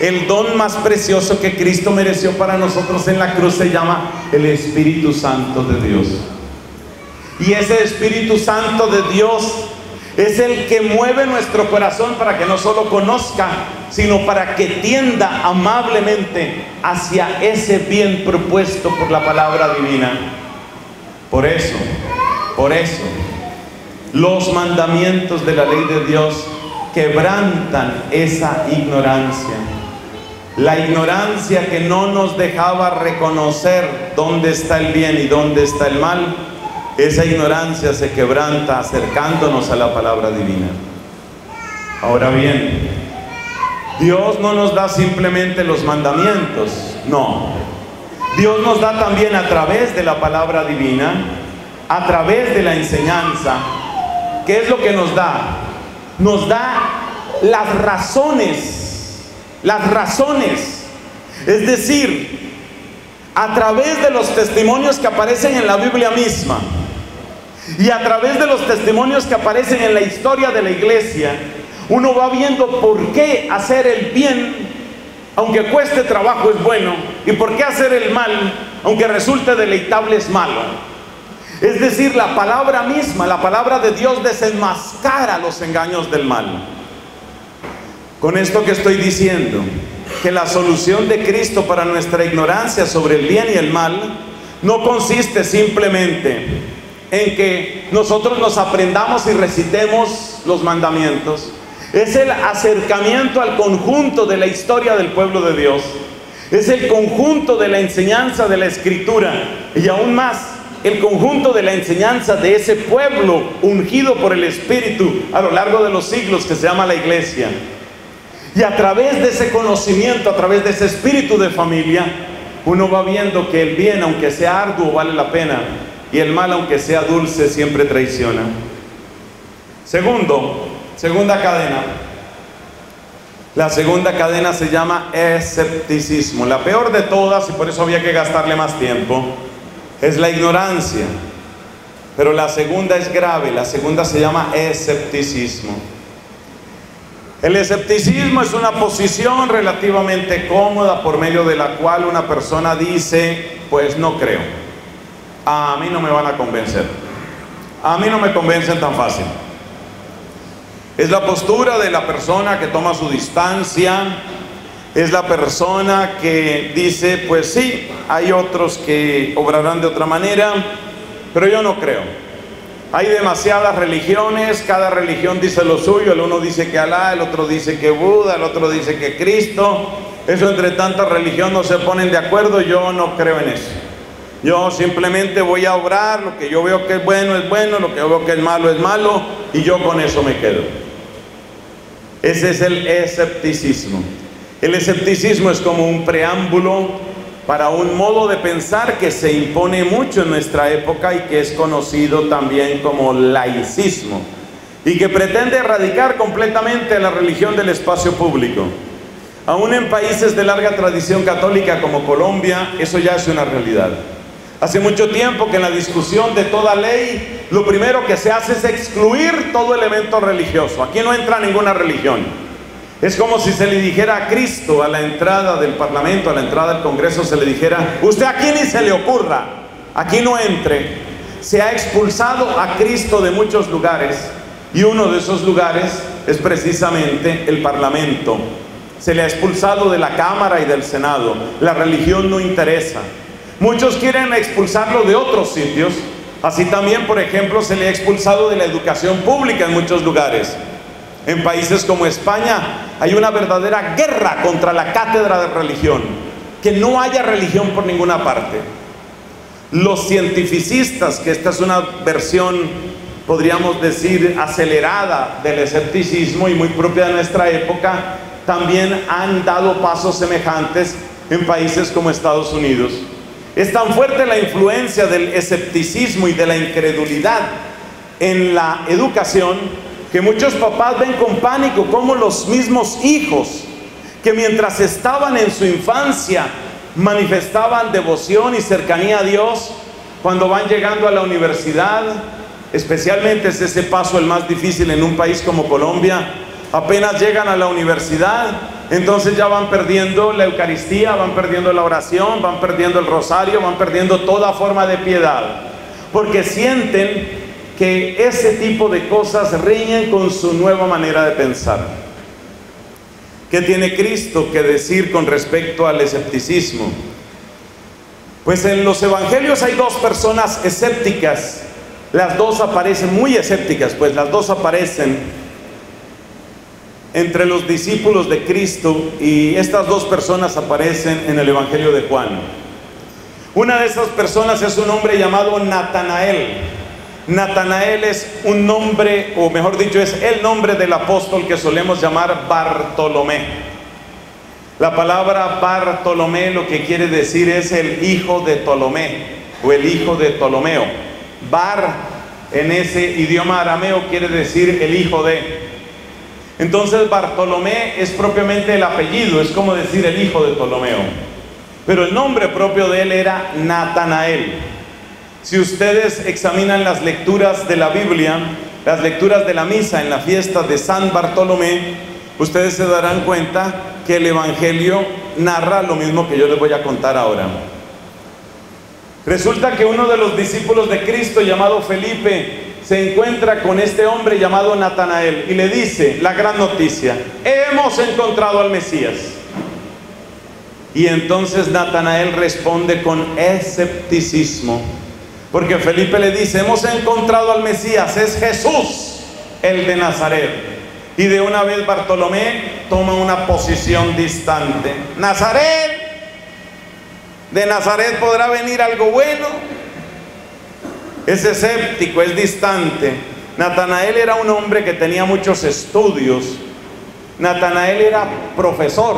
El don más precioso que Cristo mereció para nosotros en la cruz se llama el Espíritu Santo de Dios. Y ese Espíritu Santo de Dios es el que mueve nuestro corazón para que no solo conozca, sino para que tienda amablemente hacia ese bien propuesto por la palabra divina. Por eso, por eso, Los mandamientos de la ley de Dios quebrantan esa ignorancia. La ignorancia que no nos dejaba reconocer dónde está el bien y dónde está el mal, esa ignorancia se quebranta acercándonos a la palabra divina. Ahora bien, Dios no nos da simplemente los mandamientos, no. Dios nos da también a través de la palabra divina, a través de la enseñanza. ¿Qué es lo que nos da? Nos da las razones, las razones. Es decir, a través de los testimonios que aparecen en la Biblia misma y a través de los testimonios que aparecen en la historia de la iglesia, uno va viendo por qué hacer el bien, aunque cueste trabajo, es bueno, y por qué hacer el mal, aunque resulte deleitable, es malo. Es decir, la palabra misma, la palabra de Dios desenmascara los engaños del mal. Con esto que estoy diciendo, que la solución de Cristo para nuestra ignorancia sobre el bien y el mal no consiste simplemente en que nosotros nos aprendamos y recitemos los mandamientos. Es el acercamiento al conjunto de la historia del pueblo de Dios. Es el conjunto de la enseñanza de la Escritura y aún más, el conjunto de la enseñanza de ese pueblo ungido por el Espíritu a lo largo de los siglos que se llama la Iglesia. Y a través de ese conocimiento, a través de ese espíritu de familia, uno va viendo que el bien, aunque sea arduo, vale la pena, y el mal, aunque sea dulce, siempre traiciona. Segundo, segunda cadena. La segunda cadena se llama escepticismo. La peor de todas, y por eso había que gastarle más tiempo, es la ignorancia. Pero la segunda es grave, la segunda se llama escepticismo. El escepticismo es una posición relativamente cómoda por medio de la cual una persona dice, pues no creo. A mí no me van a convencer. A mí no me convencen tan fácil. Es la postura de la persona que toma su distancia. Es la persona que dice, pues sí, hay otros que obrarán de otra manera, pero yo no creo. Hay demasiadas religiones, cada religión dice lo suyo, el uno dice que Alá, el otro dice que Buda, el otro dice que Cristo. Eso entre tanta religión no se ponen de acuerdo, yo no creo en eso. Yo simplemente voy a obrar, lo que yo veo que es bueno es bueno, lo que yo veo que es malo es malo, y yo con eso me quedo. Ese es el escepticismo. El escepticismo es como un preámbulo para un modo de pensar que se impone mucho en nuestra época y que es conocido también como laicismo, y que pretende erradicar completamente la religión del espacio público. Aún en países de larga tradición católica como Colombia, eso ya es una realidad. Hace mucho tiempo que en la discusión de toda ley, lo primero que se hace es excluir todo elemento religioso. Aquí no entra ninguna religión. Es como si se le dijera a Cristo a la entrada del Parlamento, a la entrada del Congreso, se le dijera, usted aquí ni se le ocurra, aquí no entre. Se ha expulsado a Cristo de muchos lugares, y uno de esos lugares es precisamente el Parlamento. Se le ha expulsado de la Cámara y del Senado. La religión no interesa. Muchos quieren expulsarlo de otros sitios. Así también, por ejemplo, se le ha expulsado de la educación pública en muchos lugares. En países como España hay una verdadera guerra contra la cátedra de religión, que no haya religión por ninguna parte. Los cientificistas, que esta es una versión, podríamos decir, acelerada del escepticismo y muy propia de nuestra época, también han dado pasos semejantes en países como Estados Unidos. Es tan fuerte la influencia del escepticismo y de la incredulidad en la educación, que muchos papás ven con pánico cómo los mismos hijos, que mientras estaban en su infancia manifestaban devoción y cercanía a Dios, cuando van llegando a la universidad, especialmente es ese paso el más difícil en un país como Colombia, apenas llegan a la universidad, entonces ya van perdiendo la Eucaristía, van perdiendo la oración, van perdiendo el rosario, van perdiendo toda forma de piedad, porque sienten que ese tipo de cosas riñen con su nueva manera de pensar. ¿Qué tiene Cristo que decir con respecto al escepticismo? Pues en los evangelios hay dos personas escépticas Las dos aparecen muy escépticas, pues las dos aparecen entre los discípulos de Cristo, y estas dos personas aparecen en el Evangelio de Juan. Una de esas personas es un hombre llamado Natanael. Natanael es un nombre, o mejor dicho, es el nombre del apóstol que solemos llamar Bartolomé. La palabra Bartolomé lo que quiere decir es el hijo de Ptolomé, o el hijo de Ptolomeo. Bar, en ese idioma arameo, quiere decir el hijo de. Entonces Bartolomé es propiamente el apellido, es como decir el hijo de Ptolomeo. Pero el nombre propio de él era Natanael. Si ustedes examinan las lecturas de la Biblia, las lecturas de la misa en la fiesta de San Bartolomé, ustedes se darán cuenta que el Evangelio narra lo mismo que yo les voy a contar ahora. Resulta que uno de los discípulos de Cristo, llamado Felipe, se encuentra con este hombre llamado Natanael y le dice la gran noticia: hemos encontrado al Mesías. Y entonces Natanael responde con escepticismo, porque Felipe le dice: hemos encontrado al Mesías, es Jesús, el de Nazaret. Y de una vez Bartolomé toma una posición distante. Nazaret, de Nazaret podrá venir algo bueno. Es escéptico, es distante. Natanael era un hombre que tenía muchos estudios. Natanael era profesor,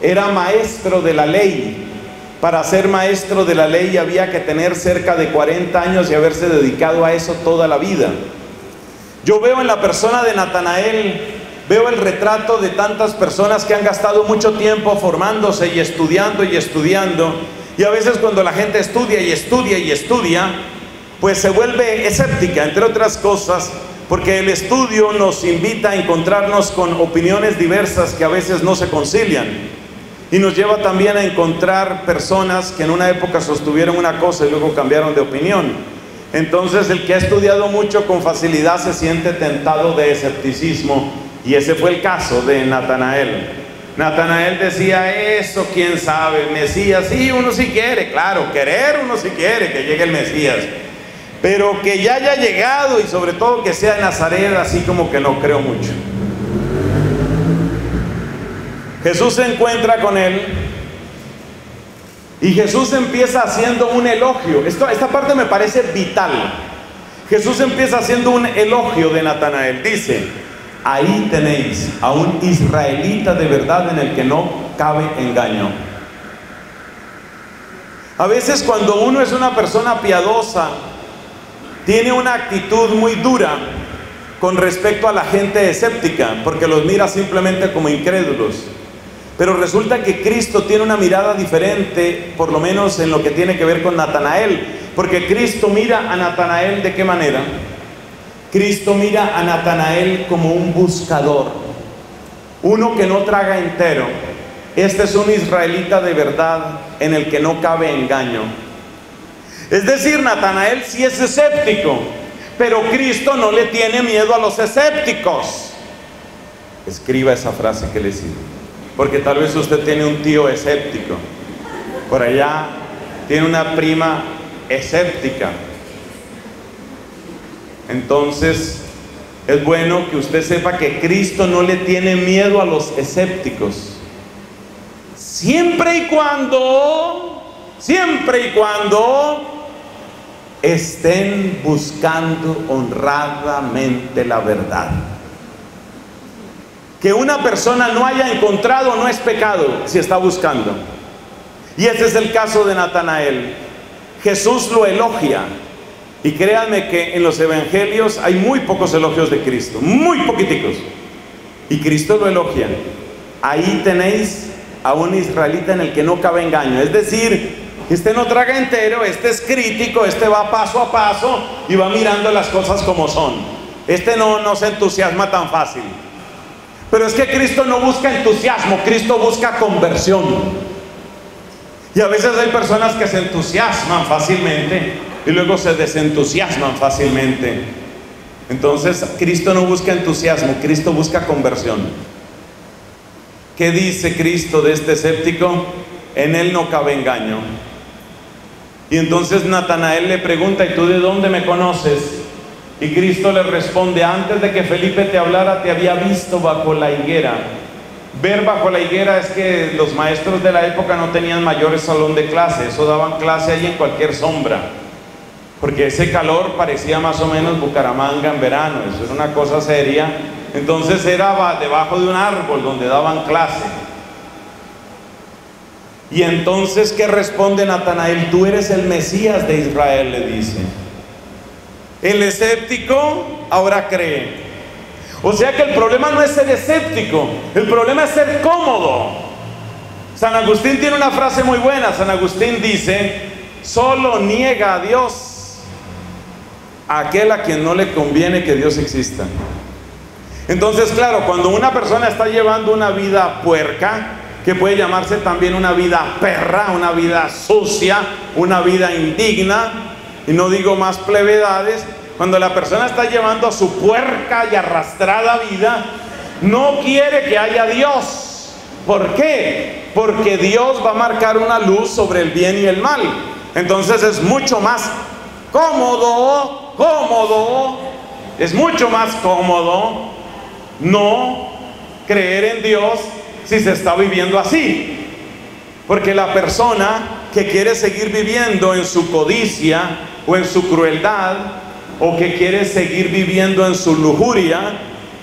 era maestro de la ley. Para ser maestro de la ley había que tener cerca de cuarenta años y haberse dedicado a eso toda la vida. Yo veo en la persona de Natanael, veo el retrato de tantas personas que han gastado mucho tiempo formándose y estudiando y estudiando. Y a veces cuando la gente estudia y estudia y estudia, pues se vuelve escéptica, entre otras cosas, porque el estudio nos invita a encontrarnos con opiniones diversas que a veces no se concilian. Y nos lleva también a encontrar personas que en una época sostuvieron una cosa y luego cambiaron de opinión. Entonces el que ha estudiado mucho con facilidad se siente tentado de escepticismo, y ese fue el caso de Natanael. Natanael decía: eso quién sabe, Mesías, sí, uno sí quiere, claro, querer uno sí quiere que llegue el Mesías, pero que ya haya llegado y sobre todo que sea de Nazaret, así como que no creo mucho. Jesús se encuentra con él y Jesús empieza haciendo un elogio. Esto, esta parte me parece vital. Jesús empieza haciendo un elogio de Natanael. Dice: ahí tenéis a un israelita de verdad, en el que no cabe engaño. A veces cuando uno es una persona piadosa, tiene una actitud muy dura con respecto a la gente escéptica, porque los mira simplemente como incrédulos. Pero resulta que Cristo tiene una mirada diferente, por lo menos en lo que tiene que ver con Natanael. Porque Cristo mira a Natanael ¿de qué manera? Cristo mira a Natanael como un buscador, uno que no traga entero. Este es un israelita de verdad, en el que no cabe engaño. Es decir, Natanael sí es escéptico, pero Cristo no le tiene miedo a los escépticos. Escriba esa frase que le sirve, porque tal vez usted tiene un tío escéptico, por allá tiene una prima escéptica. Entonces es bueno que usted sepa que Cristo no le tiene miedo a los escépticos, siempre y cuando, siempre y cuando estén buscando honradamente la verdad. Que una persona no haya encontrado no es pecado si está buscando. Y ese es el caso de Natanael. Jesús lo elogia. Y créanme que en los evangelios hay muy pocos elogios de Cristo, muy poquiticos. Y Cristo lo elogia. Ahí tenéis a un israelita en el que no cabe engaño. Es decir, este no traga entero, este es crítico, este va paso a paso y va mirando las cosas como son. Este no, no se entusiasma tan fácil. Pero es que Cristo no busca entusiasmo, Cristo busca conversión. Y a veces hay personas que se entusiasman fácilmente y luego se desentusiasman fácilmente. Entonces Cristo no busca entusiasmo, Cristo busca conversión. ¿Qué dice Cristo de este escéptico? En él no cabe engaño. Y entonces Natanael le pregunta, ¿y tú de dónde me conoces? Y Cristo le responde, antes de que Felipe te hablara, te había visto bajo la higuera. Ver bajo la higuera es que los maestros de la época no tenían mayor salón de clase, eso daban clase ahí en cualquier sombra, porque ese calor parecía más o menos Bucaramanga en verano, eso era una cosa seria. Entonces era debajo de un árbol donde daban clase. Y entonces, ¿qué responde Natanael? Tú eres el Mesías de Israel, le dice. El escéptico ahora cree. O sea que el problema no es ser escéptico, el problema es ser cómodo. San Agustín tiene una frase muy buena. San Agustín dice, solo niega a Dios aquel a quien no le conviene que Dios exista. Entonces, claro, cuando una persona está llevando una vida puerca, que puede llamarse también una vida perra, una vida sucia, una vida indigna, y no digo más plevedades, cuando la persona está llevando a su puerca y arrastrada vida, no quiere que haya Dios. ¿Por qué? Porque Dios va a marcar una luz sobre el bien y el mal. Entonces es mucho más cómodo, cómodo, es mucho más cómodo no creer en Dios si se está viviendo así. Porque la persona que quiere seguir viviendo en su codicia o en su crueldad, o que quiere seguir viviendo en su lujuria,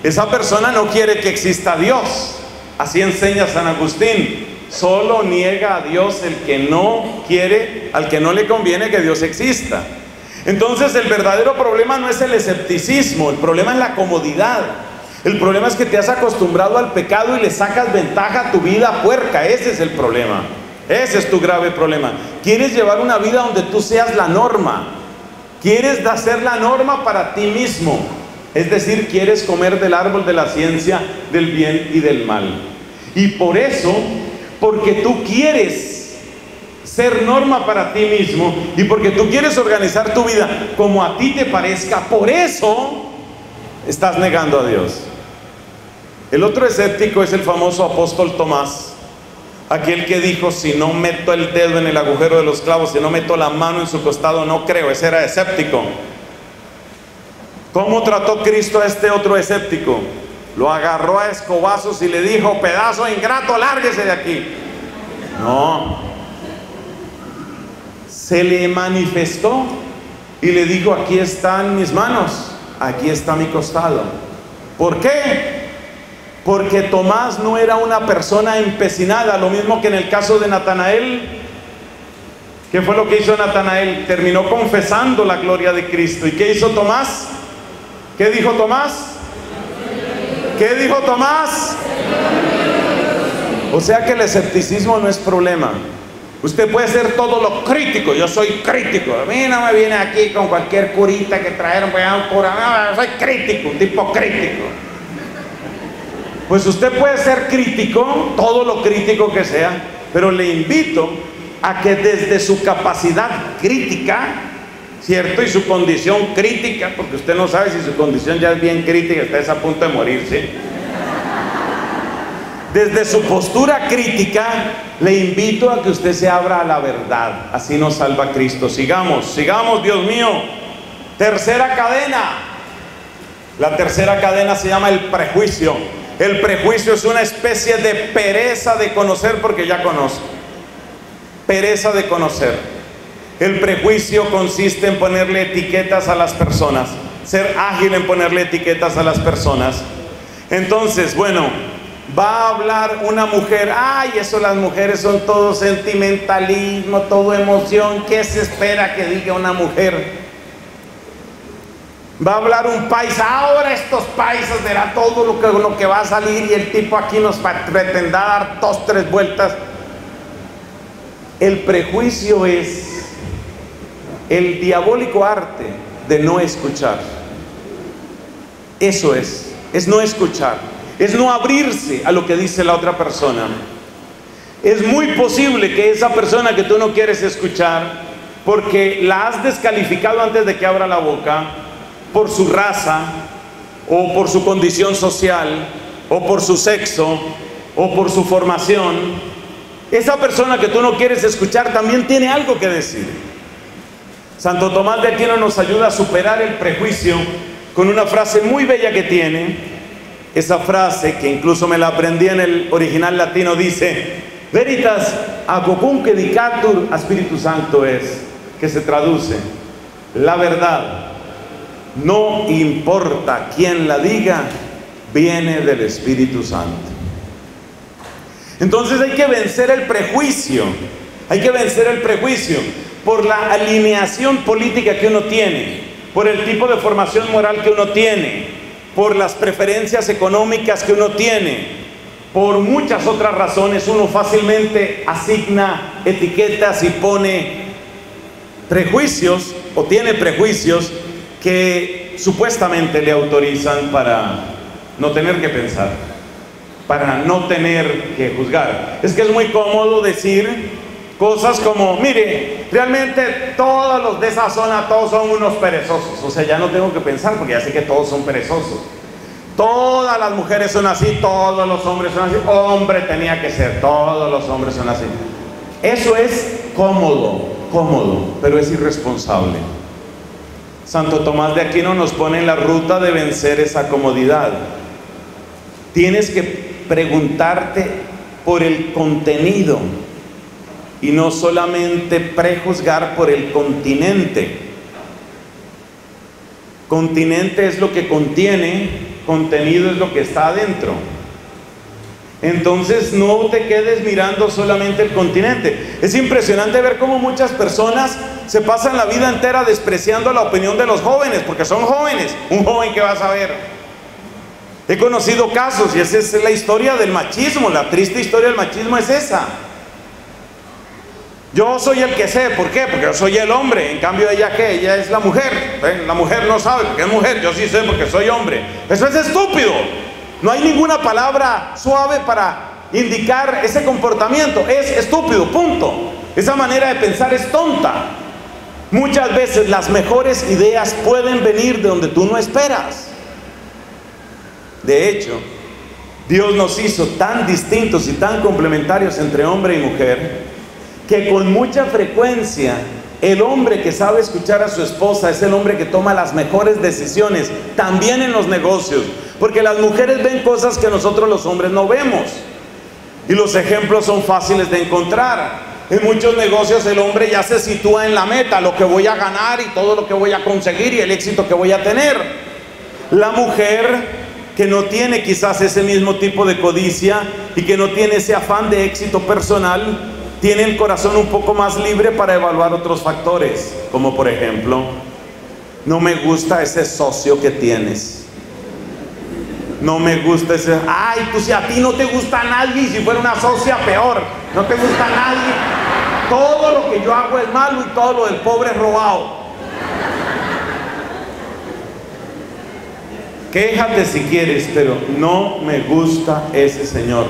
esa persona no quiere que exista Dios. Así enseña San Agustín, solo niega a Dios el que no quiere, al que no le conviene que Dios exista. Entonces el verdadero problema no es el escepticismo, el problema es la comodidad. El problema es que te has acostumbrado al pecado y le sacas ventaja a tu vida puerca. Ese es el problema, ese es tu grave problema. Quieres llevar una vida donde tú seas la norma. Quieres hacer la norma para ti mismo, es decir, quieres comer del árbol de la ciencia del bien y del mal. Y por eso, porque tú quieres ser norma para ti mismo y porque tú quieres organizar tu vida como a ti te parezca, por eso estás negando a Dios. El otro escéptico es el famoso apóstol Tomás, aquel que dijo, si no meto el dedo en el agujero de los clavos, si no meto la mano en su costado, no creo. Ese era escéptico. ¿Cómo trató Cristo a este otro escéptico? Lo agarró a escobazos y le dijo, pedazo ingrato, lárguese de aquí. No. Se le manifestó y le dijo, aquí están mis manos, aquí está mi costado. ¿Por qué? Porque Tomás no era una persona empecinada, lo mismo que en el caso de Natanael. ¿Qué fue lo que hizo Natanael? Terminó confesando la gloria de Cristo. ¿Y qué hizo Tomás? ¿Qué dijo Tomás? ¿Qué dijo Tomás? O sea que el escepticismo no es problema. Usted puede ser todo lo crítico. Yo soy crítico. A mí no me viene aquí con cualquier curita que trajeron, pues, un cura. No, soy crítico, un tipo crítico. Pues usted puede ser crítico, todo lo crítico que sea, pero le invito a que desde su capacidad crítica, ¿cierto? Y su condición crítica, porque usted no sabe si su condición ya es bien crítica, está a punto de morirse. Desde su postura crítica, le invito a que usted se abra a la verdad. Así nos salva Cristo. Sigamos, sigamos, Dios mío. Tercera cadena. La tercera cadena se llama el prejuicio. El prejuicio es una especie de pereza de conocer porque ya conozco. Pereza de conocer. El prejuicio consiste en ponerle etiquetas a las personas. Ser ágil en ponerle etiquetas a las personas. Entonces, bueno, va a hablar una mujer. Ay, eso las mujeres son todo sentimentalismo, todo emoción. ¿Qué se espera que diga una mujer? Va a hablar un paisa, ahora estos paisas verán todo lo que, lo que va a salir, y el tipo aquí nos pretendrá dar dos, tres vueltas. El prejuicio es el diabólico arte de no escuchar. Eso es, es no escuchar, es no abrirse a lo que dice la otra persona. Es muy posible que esa persona que tú no quieres escuchar, porque la has descalificado antes de que abra la boca, por su raza, o por su condición social, o por su sexo, o por su formación, esa persona que tú no quieres escuchar también tiene algo que decir. Santo Tomás de Aquino nos ayuda a superar el prejuicio con una frase muy bella que tiene. Esa frase, que incluso me la aprendí en el original latino, dice: Veritas acopumque dicatur a Espíritu Santo es, que se traduce: la verdad, no importa quién la diga, viene del Espíritu Santo. Entonces hay que vencer el prejuicio, hay que vencer el prejuicio por la alineación política que uno tiene, por el tipo de formación moral que uno tiene, por las preferencias económicas que uno tiene, por muchas otras razones. Uno fácilmente asigna etiquetas y pone prejuicios o tiene prejuicios que supuestamente le autorizan para no tener que pensar, para no tener que juzgar. Es que es muy cómodo decir cosas como: mire, realmente todos los de esa zona, todos son unos perezosos. O sea, ya no tengo que pensar porque ya sé que todos son perezosos. Todas las mujeres son así, todos los hombres son así. Hombre tenía que ser, todos los hombres son así. Eso es cómodo, cómodo, pero es irresponsable. Santo Tomás de Aquino nos pone en la ruta de vencer esa comodidad. Tienes que preguntarte por el contenido y no solamente prejuzgar por el continente. Continente es lo que contiene, contenido es lo que está adentro. Entonces no te quedes mirando solamente el continente. Es impresionante ver cómo muchas personas se pasan la vida entera despreciando la opinión de los jóvenes, porque son jóvenes. Un joven que va a saber. He conocido casos, y esa es la historia del machismo, la triste historia del machismo es esa. Yo soy el que sé. ¿Por qué? Porque yo soy el hombre. En cambio, ¿ella qué? Ella es la mujer. ¿Eh? La mujer no sabe porque es mujer. Yo sí sé porque soy hombre. Eso es estúpido. No hay ninguna palabra suave para indicar ese comportamiento. Es estúpido, punto. Esa manera de pensar es tonta. Muchas veces las mejores ideas pueden venir de donde tú no esperas. De hecho, Dios nos hizo tan distintos y tan complementarios entre hombre y mujer, que con mucha frecuencia el hombre que sabe escuchar a su esposa es el hombre que toma las mejores decisiones, también en los negocios, porque las mujeres ven cosas que nosotros los hombres no vemos, y los ejemplos son fáciles de encontrar. En muchos negocios el hombre ya se sitúa en la meta, lo que voy a ganar y todo lo que voy a conseguir y el éxito que voy a tener. La mujer, que no tiene quizás ese mismo tipo de codicia y que no tiene ese afán de éxito personal, tiene el corazón un poco más libre para evaluar otros factores, como por ejemplo: no me gusta ese socio que tienes, no me gusta ese... ay, pues si a ti no te gusta nadie, y si fuera una socia peor, no te gusta nadie, todo lo que yo hago es malo y todo lo del pobre es robado. Quéjate si quieres, pero no me gusta ese señor.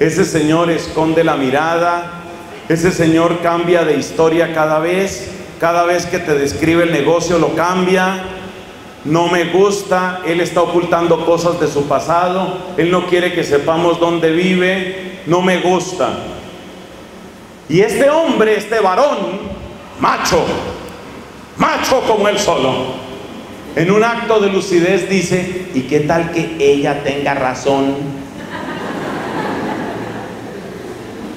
Ese señor esconde la mirada, ese señor cambia de historia cada vez, cada vez que te describe el negocio lo cambia, no me gusta, él está ocultando cosas de su pasado, él no quiere que sepamos dónde vive, no me gusta. Y este hombre, este varón, macho, macho como él solo, en un acto de lucidez dice: ¿y qué tal que ella tenga razón?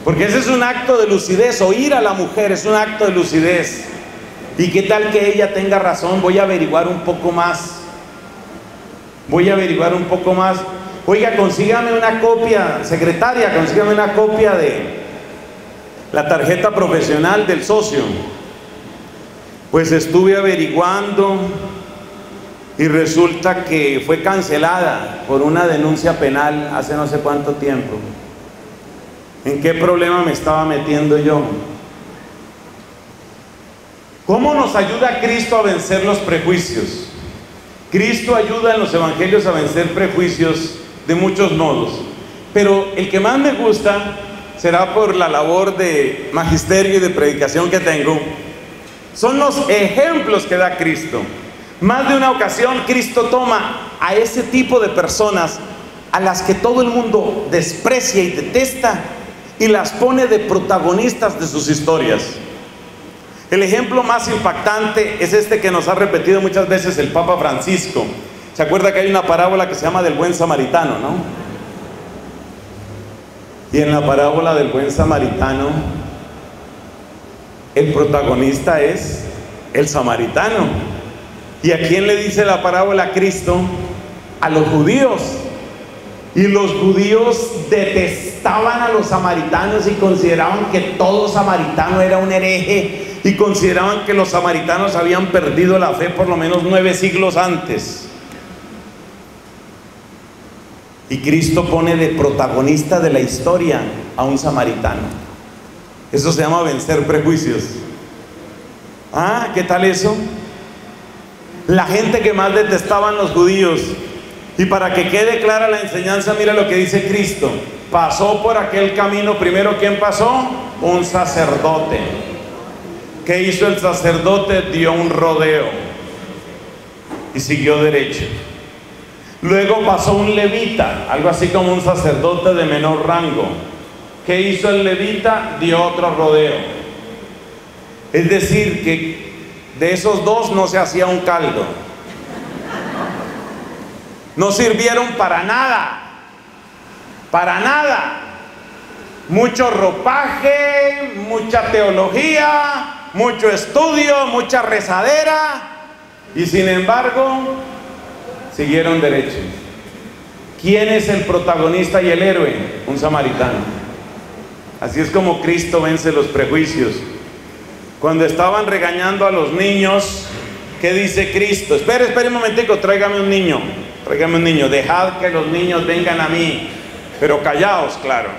Porque ese es un acto de lucidez, oír a la mujer es un acto de lucidez. ¿Y qué tal que ella tenga razón? Voy a averiguar un poco más. Voy a averiguar un poco más. Oiga, consígame una copia, secretaria, consígame una copia de la tarjeta profesional del socio. Pues estuve averiguando y resulta que fue cancelada por una denuncia penal hace no sé cuánto tiempo. ¿En qué problema me estaba metiendo yo? ¿Cómo nos ayuda Cristo a vencer los prejuicios? Cristo ayuda en los evangelios a vencer prejuicios de muchos modos, pero el que más me gusta, será por la labor de magisterio y de predicación que tengo, son los ejemplos que da Cristo. Más de una ocasión Cristo toma a ese tipo de personas a las que todo el mundo desprecia y detesta, y las pone de protagonistas de sus historias. El ejemplo más impactante es este que nos ha repetido muchas veces el Papa Francisco. ¿Se acuerda que hay una parábola que se llama del buen samaritano, no? Y en la parábola del buen samaritano, el protagonista es el samaritano. ¿Y a quién le dice la parábola a Cristo? A los judíos. Y los judíos detestaban a los samaritanos y consideraban que todo samaritano era un hereje, y consideraban que los samaritanos habían perdido la fe por lo menos nueve siglos antes. Y Cristo pone de protagonista de la historia a un samaritano. Eso se llama vencer prejuicios. Ah, ¿qué tal eso? La gente que más detestaban los judíos. Y para que quede clara la enseñanza, mira lo que dice Cristo. Pasó por aquel camino, primero, ¿quién pasó? Un sacerdote. ¿Qué hizo el sacerdote? Dio un rodeo y siguió derecho. Luego pasó un levita, algo así como un sacerdote de menor rango. ¿Qué hizo el levita? Dio otro rodeo. Es decir, que de esos dos no se hacía un caldo. No sirvieron para nada, para nada. Mucho ropaje, mucha teología, mucho estudio, mucha rezadera, y sin embargo, siguieron derecho. ¿Quién es el protagonista y el héroe? Un samaritano. Así es como Cristo vence los prejuicios. Cuando estaban regañando a los niños, ¿qué dice Cristo? Espere, espere un momentico, tráigame un niño. Tráigame un niño, dejad que los niños vengan a mí, pero callaos, claro.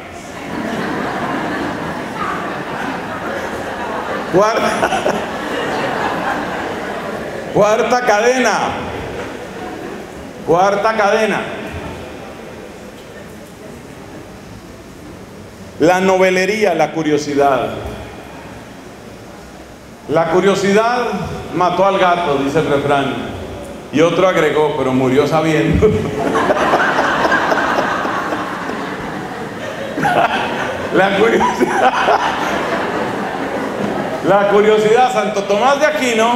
Cuarta, cuarta cadena, cuarta cadena. La novelería, la curiosidad. La curiosidad mató al gato, dice el refrán. Y otro agregó, pero murió sabiendo. La curiosidad. La curiosidad. Santo Tomás de Aquino.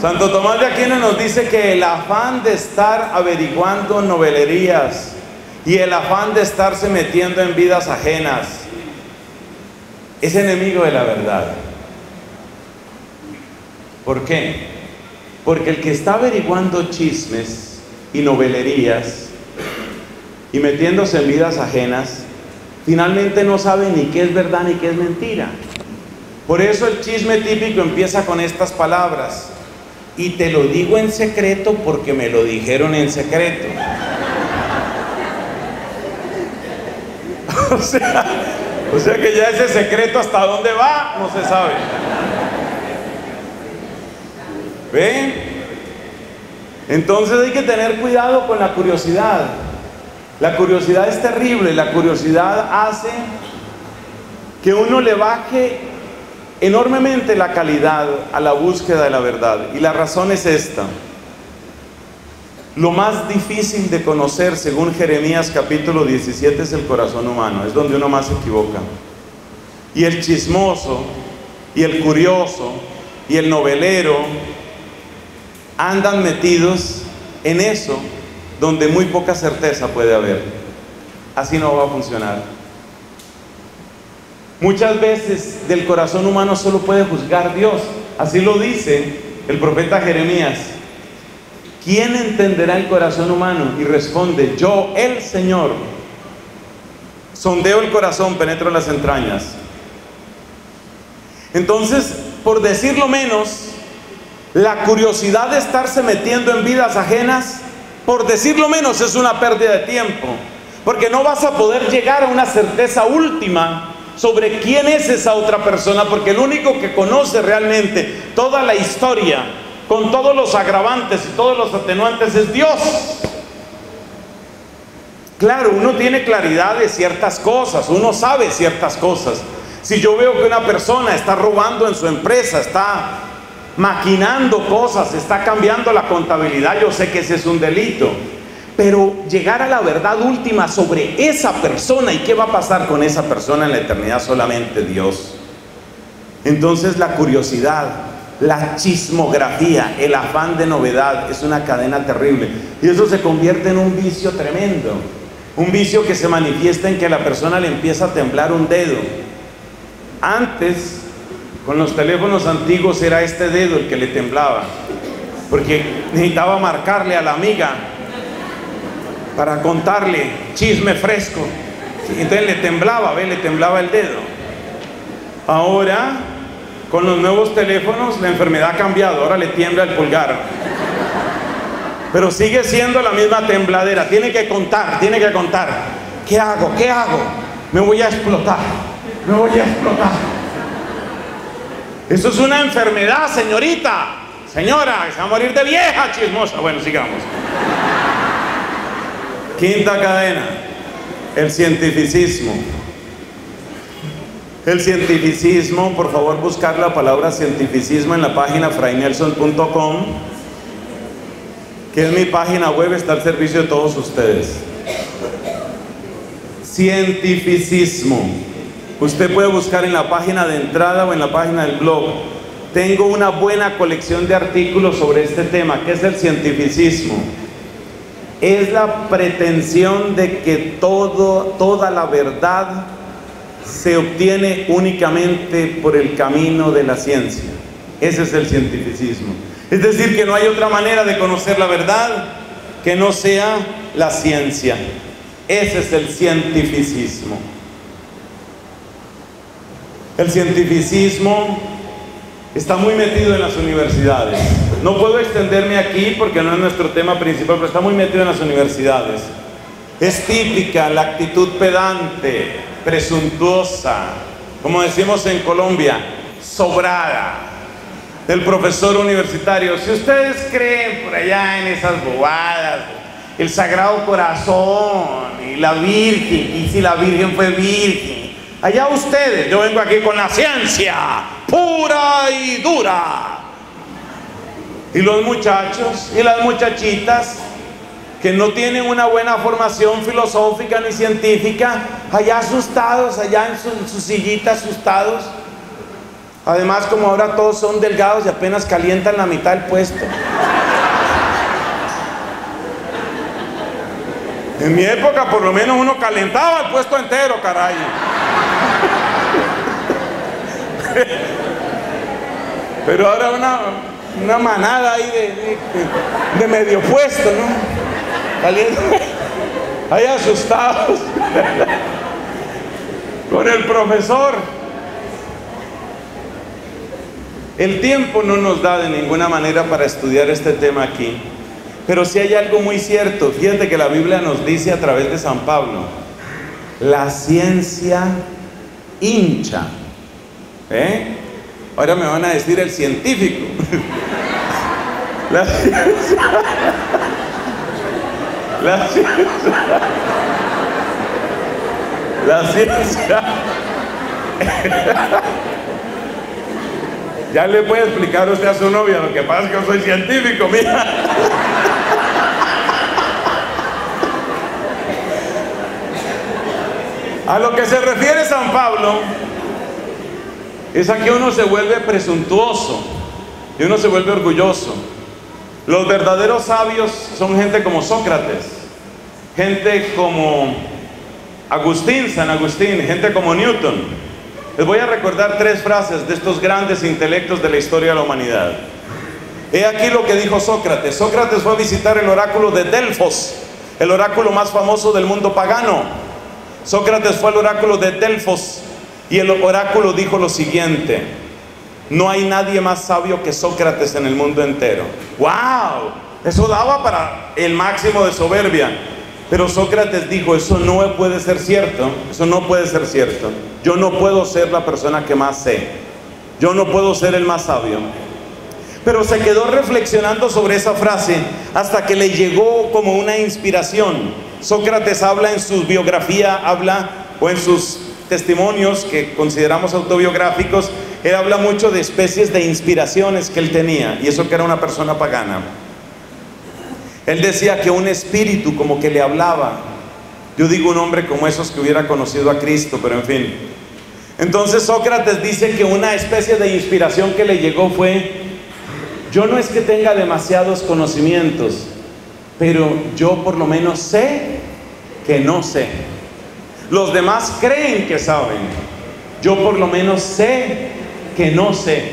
Santo Tomás de Aquino nos dice que el afán de estar averiguando novelerías y el afán de estarse metiendo en vidas ajenas es enemigo de la verdad. ¿Por qué? Porque el que está averiguando chismes y novelerías y metiéndose en vidas ajenas, finalmente no sabe ni qué es verdad ni qué es mentira. Por eso el chisme típico empieza con estas palabras: y te lo digo en secreto porque me lo dijeron en secreto. O sea, o sea que ya ese secreto hasta dónde va, no se sabe. ¿Ven? Entonces hay que tener cuidado con la curiosidad. La curiosidad es terrible. La curiosidad hace que uno le baje enormemente la calidad a la búsqueda de la verdad. Y la razón es esta. Lo más difícil de conocer, según Jeremías capítulo diecisiete, es el corazón humano. Es donde uno más se equivoca. Y el chismoso, y el curioso, y el novelero andan metidos en eso donde muy poca certeza puede haber. Así no va a funcionar. Muchas veces del corazón humano solo puede juzgar Dios. Así lo dice el profeta Jeremías. ¿Quién entenderá el corazón humano? Y responde: yo, el Señor, sondeo el corazón, penetro las entrañas. Entonces, por decirlo menos, la curiosidad de estarse metiendo en vidas ajenas, por decirlo menos, es una pérdida de tiempo, porque no vas a poder llegar a una certeza última sobre quién es esa otra persona, porque el único que conoce realmente toda la historia, con todos los agravantes y todos los atenuantes, es Dios. Claro, uno tiene claridad de ciertas cosas, uno sabe ciertas cosas. Si yo veo que una persona está robando en su empresa, está maquinando cosas, está cambiando la contabilidad, yo sé que ese es un delito. Pero llegar a la verdad última sobre esa persona y qué va a pasar con esa persona en la eternidad, solamente Dios. Entonces la curiosidad, la chismografía, el afán de novedad es una cadena terrible, y eso se convierte en un vicio tremendo, un vicio que se manifiesta en que a la persona le empieza a temblar un dedo. Antes, con los teléfonos antiguos, era este dedo el que le temblaba, porque necesitaba marcarle a la amiga para contarle chisme fresco. Entonces le temblaba, ¿ve? Le temblaba el dedo. Ahora, con los nuevos teléfonos, la enfermedad ha cambiado, ahora le tiembla el pulgar. Pero sigue siendo la misma tembladera. Tiene que contar, tiene que contar. ¿Qué hago? ¿Qué hago? Me voy a explotar, me voy a explotar. Eso es una enfermedad, señorita, señora, se va a morir de vieja chismosa. Bueno, sigamos. Quinta cadena, el cientificismo. El cientificismo, por favor, buscar la palabra cientificismo en la página fray nelson punto com, que es mi página web, está al servicio de todos ustedes. Cientificismo. Usted puede buscar en la página de entrada o en la página del blog. Tengo una buena colección de artículos sobre este tema. ¿Qué es el cientificismo? Es la pretensión de que todo, toda la verdad se obtiene únicamente por el camino de la ciencia. Ese es el cientificismo. Es decir, que no hay otra manera de conocer la verdad que no sea la ciencia. Ese es el cientificismo. El cientificismo está muy metido en las universidades. No puedo extenderme aquí porque no es nuestro tema principal, pero está muy metido en las universidades. Es típica la actitud pedante, presuntuosa, como decimos en Colombia, sobrada, del profesor universitario. Si ustedes creen por allá en esas bobadas, el Sagrado Corazón y la Virgen, y si la Virgen fue virgen, allá ustedes, yo vengo aquí con la ciencia pura y dura. Y los muchachos y las muchachitas que no tienen una buena formación filosófica ni científica, allá asustados, allá en su, en su sillita asustados. Además, como ahora todos son delgados y apenas calientan la mitad del puesto. En mi época, por lo menos, uno calentaba el puesto entero, caray. Pero ahora una... una manada ahí de, de, de medio puesto, ¿no? Ahí asustados con el profesor. El tiempo no nos da de ninguna manera para estudiar este tema aquí, pero sí hay algo muy cierto. Fíjate que la Biblia nos dice a través de San Pablo: la ciencia hincha. ¿Eh? Ahora me van a decir el científico. La ciencia, la ciencia, la ciencia, ya le puede explicar usted a su novia, lo que pasa es que yo soy científico, mira. A lo que se refiere San Pablo es a que uno se vuelve presuntuoso y uno se vuelve orgulloso. Los verdaderos sabios son gente como Sócrates, gente como Agustín, San Agustín, gente como Newton. Les voy a recordar tres frases de estos grandes intelectos de la historia de la humanidad. He aquí lo que dijo Sócrates. Sócrates fue a visitar el oráculo de Delfos, el oráculo más famoso del mundo pagano. Sócrates fue al oráculo de Delfos y el oráculo dijo lo siguiente: no hay nadie más sabio que Sócrates en el mundo entero. ¡Wow! Eso daba para el máximo de soberbia. Pero Sócrates dijo: eso no puede ser cierto, eso no puede ser cierto. Yo no puedo ser la persona que más sé, yo no puedo ser el más sabio. Pero se quedó reflexionando sobre esa frase hasta que le llegó como una inspiración. Sócrates habla en su biografía, habla o en sus testimonios que consideramos autobiográficos, él habla mucho de especies de inspiraciones que él tenía, y eso que era una persona pagana. Él decía que un espíritu como que le hablaba. Yo digo un hombre como esos que hubiera conocido a Cristo, pero en fin. Entonces Sócrates dice que una especie de inspiración que le llegó fue: yo no es que tenga demasiados conocimientos, pero yo por lo menos sé que no sé. Los demás creen que saben, yo por lo menos sé que no sé.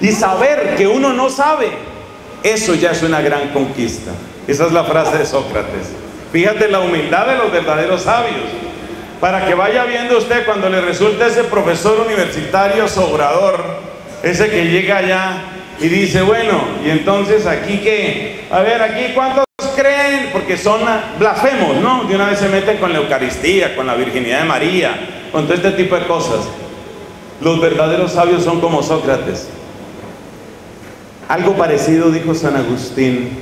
Y saber que uno no sabe, eso ya es una gran conquista. Esa es la frase de Sócrates. Fíjate la humildad de los verdaderos sabios, para que vaya viendo usted cuando le resulte ese profesor universitario sobrador, ese que llega allá y dice: bueno, y entonces aquí qué, a ver, aquí cuántos creen, porque son blasfemos, ¿no? De una vez se meten con la Eucaristía, con la virginidad de María, con todo este tipo de cosas. Los verdaderos sabios son como Sócrates. Algo parecido dijo San Agustín.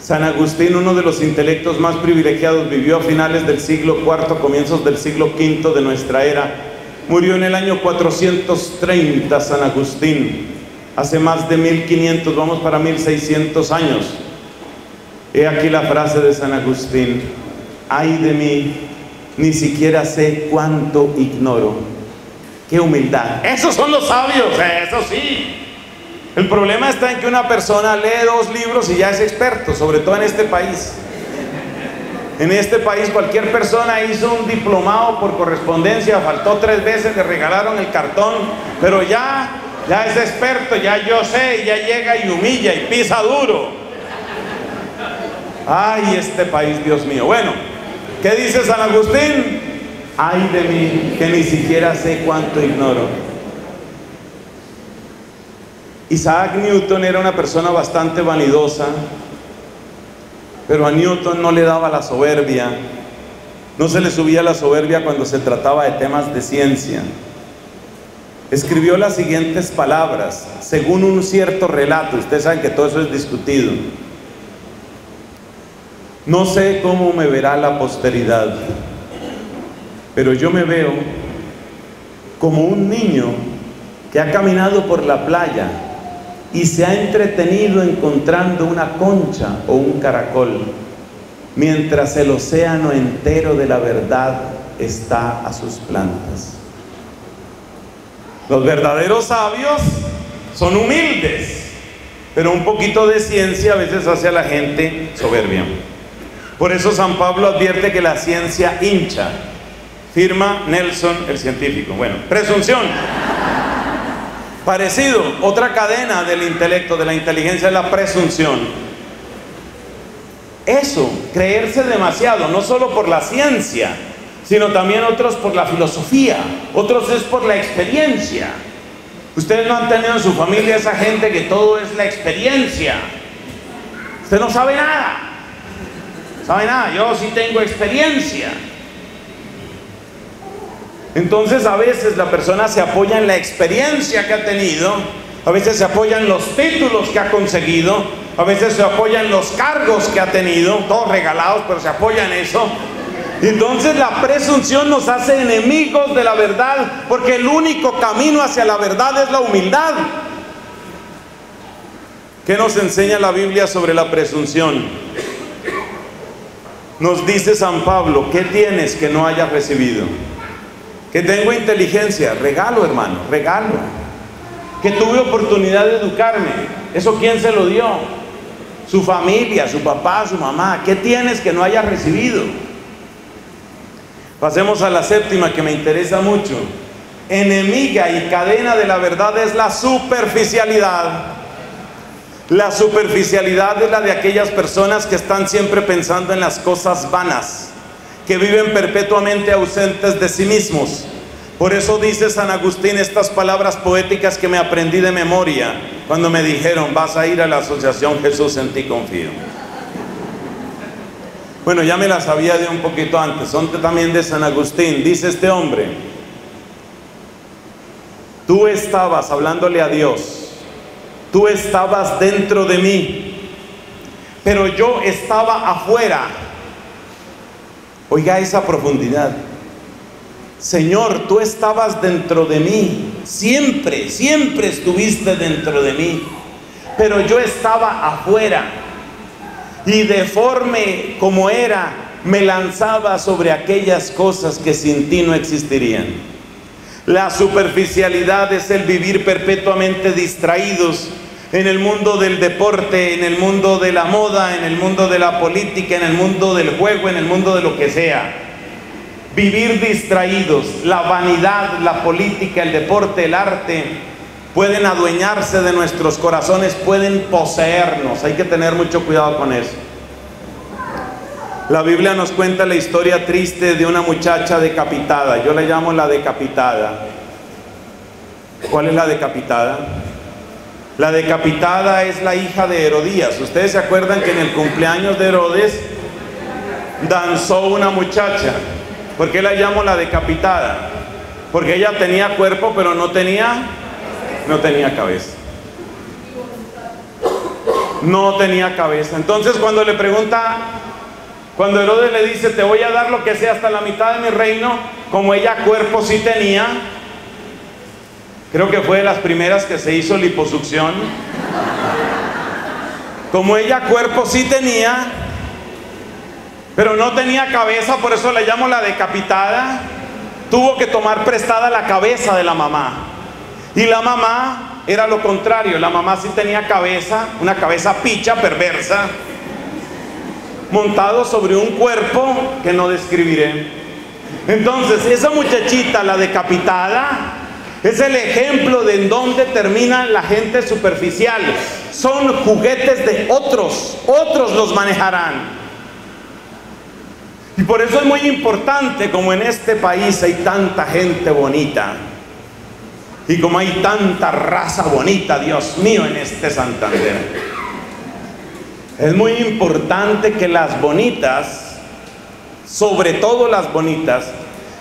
San Agustín, uno de los intelectos más privilegiados, vivió a finales del siglo cuarto, comienzos del siglo quinto de nuestra era. Murió en el año cuatrocientos treinta San Agustín, hace más de mil quinientos, vamos para mil seiscientos años. He aquí la frase de San Agustín: ay de mí, ni siquiera sé cuánto ignoro. ¡Qué humildad! ¡Esos son los sabios! ¡Eso sí! El problema está en que una persona lee dos libros y ya es experto, sobre todo en este país. En este país cualquier persona hizo un diplomado por correspondencia, faltó tres veces, le regalaron el cartón, pero ya, ya es experto, ya yo sé, ya llega y humilla y pisa duro. Ay, este país, Dios mío. Bueno, ¿qué dice San Agustín? Ay de mí, que ni siquiera sé cuánto ignoro. Isaac Newton era una persona bastante vanidosa, pero a Newton no le daba la soberbia, no se le subía la soberbia cuando se trataba de temas de ciencia. Escribió las siguientes palabras, según un cierto relato, ustedes saben que todo eso es discutido: no sé cómo me verá la posteridad, pero yo me veo como un niño que ha caminado por la playa y se ha entretenido encontrando una concha o un caracol, mientras el océano entero de la verdad está a sus plantas. Los verdaderos sabios son humildes, pero un poquito de ciencia a veces hace a la gente soberbia. Por eso San Pablo advierte que la ciencia hincha. Firma Nelson, el científico. Bueno, presunción. Parecido, otra cadena del intelecto, de la inteligencia, es la presunción. Eso, creerse demasiado, no solo por la ciencia, sino también otros por la filosofía, otros es por la experiencia. Ustedes no han tenido en su familia esa gente que todo es la experiencia. Usted no sabe nada, no sabe nada, yo sí tengo experiencia. Entonces a veces la persona se apoya en la experiencia que ha tenido, a veces se apoya en los títulos que ha conseguido, a veces se apoya en los cargos que ha tenido, todos regalados, pero se apoya en eso. Entonces la presunción nos hace enemigos de la verdad, porque el único camino hacia la verdad es la humildad. ¿Qué nos enseña la Biblia sobre la presunción? Nos dice San Pablo: ¿qué tienes que no hayas recibido? Que tengo inteligencia, regalo, hermano, regalo. Que tuve oportunidad de educarme, ¿eso quién se lo dio? Su familia, su papá, su mamá. ¿Qué tienes que no hayas recibido? Pasemos a la séptima, que me interesa mucho. Enemiga y cadena de la verdad es la superficialidad. La superficialidad es la de aquellas personas que están siempre pensando en las cosas vanas, que viven perpetuamente ausentes de sí mismos. Por eso dice San Agustín estas palabras poéticas que me aprendí de memoria cuando me dijeron: vas a ir a la asociación Jesús en ti confío. Bueno, ya me las sabía de un poquito antes, son también de San Agustín. Dice este hombre: tú estabas hablándole a Dios, tú estabas dentro de mí, pero yo estaba afuera. Oiga esa profundidad. Señor, tú estabas dentro de mí, siempre, siempre estuviste dentro de mí, pero yo estaba afuera y deforme como era, me lanzaba sobre aquellas cosas que sin ti no existirían. La superficialidad es el vivir perpetuamente distraídos en el mundo del deporte, en el mundo de la moda, en el mundo de la política, en el mundo del juego, en el mundo de lo que sea. Vivir distraídos, la vanidad, la política, el deporte, el arte, pueden adueñarse de nuestros corazones, pueden poseernos. Hay que tener mucho cuidado con eso. La Biblia nos cuenta la historia triste de una muchacha decapitada. Yo la llamo la decapitada. ¿Cuál es la decapitada? La decapitada es la hija de Herodías. Ustedes se acuerdan que en el cumpleaños de Herodes danzó una muchacha. ¿Por qué la llamo la decapitada? Porque ella tenía cuerpo, pero no tenía, no tenía cabeza. No tenía cabeza. Entonces cuando le pregunta... Cuando Herodes le dice, te voy a dar lo que sea hasta la mitad de mi reino, como ella cuerpo sí tenía, creo que fue de las primeras que se hizo liposucción, como ella cuerpo sí tenía, pero no tenía cabeza, por eso la llamo la decapitada, tuvo que tomar prestada la cabeza de la mamá. Y la mamá era lo contrario, la mamá sí tenía cabeza, una cabeza picha, perversa, montado sobre un cuerpo que no describiré. Entonces, esa muchachita, la decapitada, es el ejemplo de en dónde termina la gente superficial. Son juguetes de otros, otros los manejarán. Y por eso es muy importante, como en este país hay tanta gente bonita, y como hay tanta raza bonita, Dios mío, en este Santander. Es muy importante que las bonitas, sobre todo las bonitas,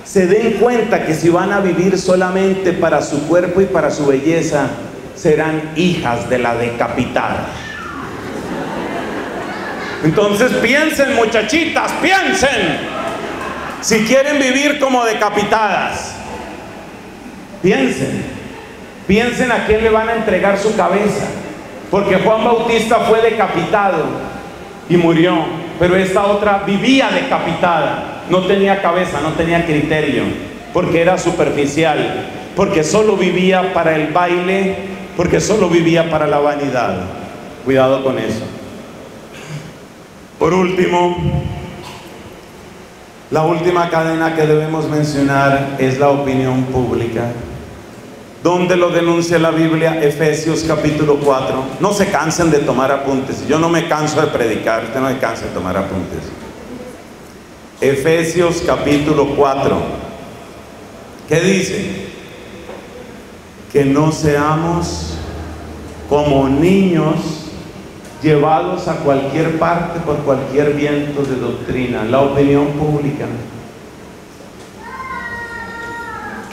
se den cuenta que si van a vivir solamente para su cuerpo y para su belleza, serán hijas de la decapitada. Entonces piensen, muchachitas, piensen, si quieren vivir como decapitadas, piensen, piensen a quién le van a entregar su cabeza. Porque Juan Bautista fue decapitado y murió, pero esta otra vivía decapitada, no tenía cabeza, no tenía criterio, porque era superficial, porque solo vivía para el baile, porque solo vivía para la vanidad. Cuidado con eso. Por último, la última cadena que debemos mencionar es la opinión pública. ¿Dónde lo denuncia la Biblia? Efesios capítulo cuatro. No se cansen de tomar apuntes. Yo no me canso de predicar, usted no se canse de tomar apuntes. Efesios capítulo cuatro. ¿Qué dice? Que no seamos como niños llevados a cualquier parte por cualquier viento de doctrina, la opinión pública.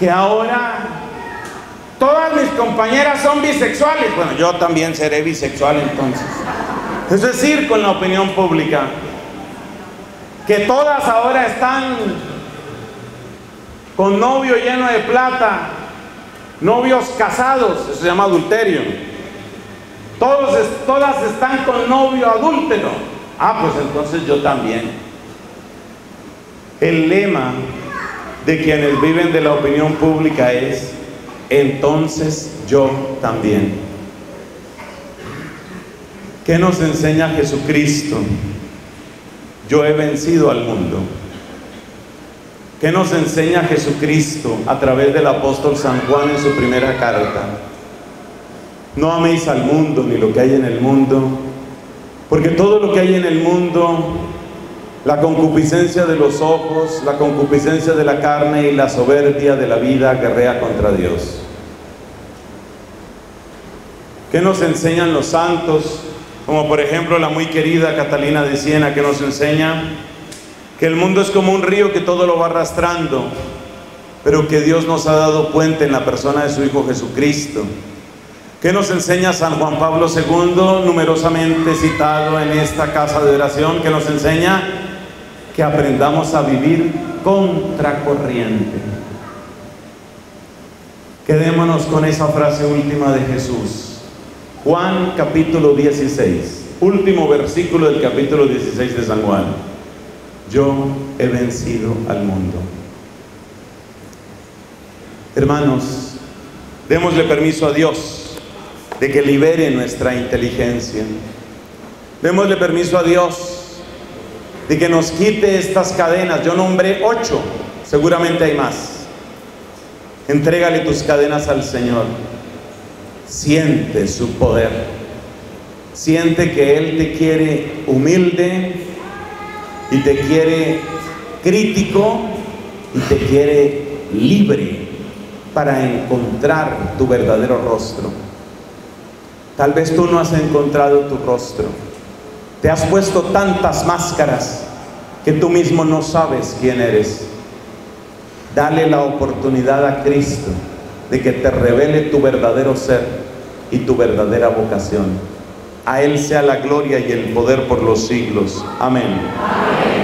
Que ahora... todas mis compañeras son bisexuales. Bueno, yo también seré bisexual entonces. Es decir, con la opinión pública. Que todas ahora están con novio lleno de plata, novios casados, eso se llama adulterio. Todos, todas están con novio adúltero. Ah, pues entonces yo también. El lema de quienes viven de la opinión pública es... entonces yo también. ¿Qué nos enseña Jesucristo? Yo he vencido al mundo. ¿Qué nos enseña Jesucristo a través del apóstol San Juan en su primera carta? No améis al mundo ni lo que hay en el mundo, porque todo lo que hay en el mundo, la concupiscencia de los ojos, la concupiscencia de la carne y la soberbia de la vida guerrea contra Dios. ¿Qué nos enseñan los santos? Como por ejemplo la muy querida Catalina de Siena, que nos enseña que el mundo es como un río que todo lo va arrastrando, pero que Dios nos ha dado puente en la persona de su Hijo Jesucristo. ¿Qué nos enseña San Juan Pablo segundo, numerosamente citado en esta casa de oración? ¿Qué nos enseña? Que aprendamos a vivir contracorriente. Quedémonos con esa frase última de Jesús. Juan capítulo dieciséis, último versículo del capítulo dieciséis de San Juan. Yo he vencido al mundo. Hermanos, démosle permiso a Dios de que libere nuestra inteligencia. Démosle permiso a Dios de que nos quite estas cadenas. Yo nombré ocho, seguramente hay más. Entrégale tus cadenas al Señor. Siente su poder. Siente que Él te quiere humilde y te quiere crítico y te quiere libre para encontrar tu verdadero rostro. Tal vez tú no has encontrado tu rostro. Te has puesto tantas máscaras que tú mismo no sabes quién eres. Dale la oportunidad a Cristo de que te revele tu verdadero ser y tu verdadera vocación. A Él sea la gloria y el poder por los siglos. Amén. Amén.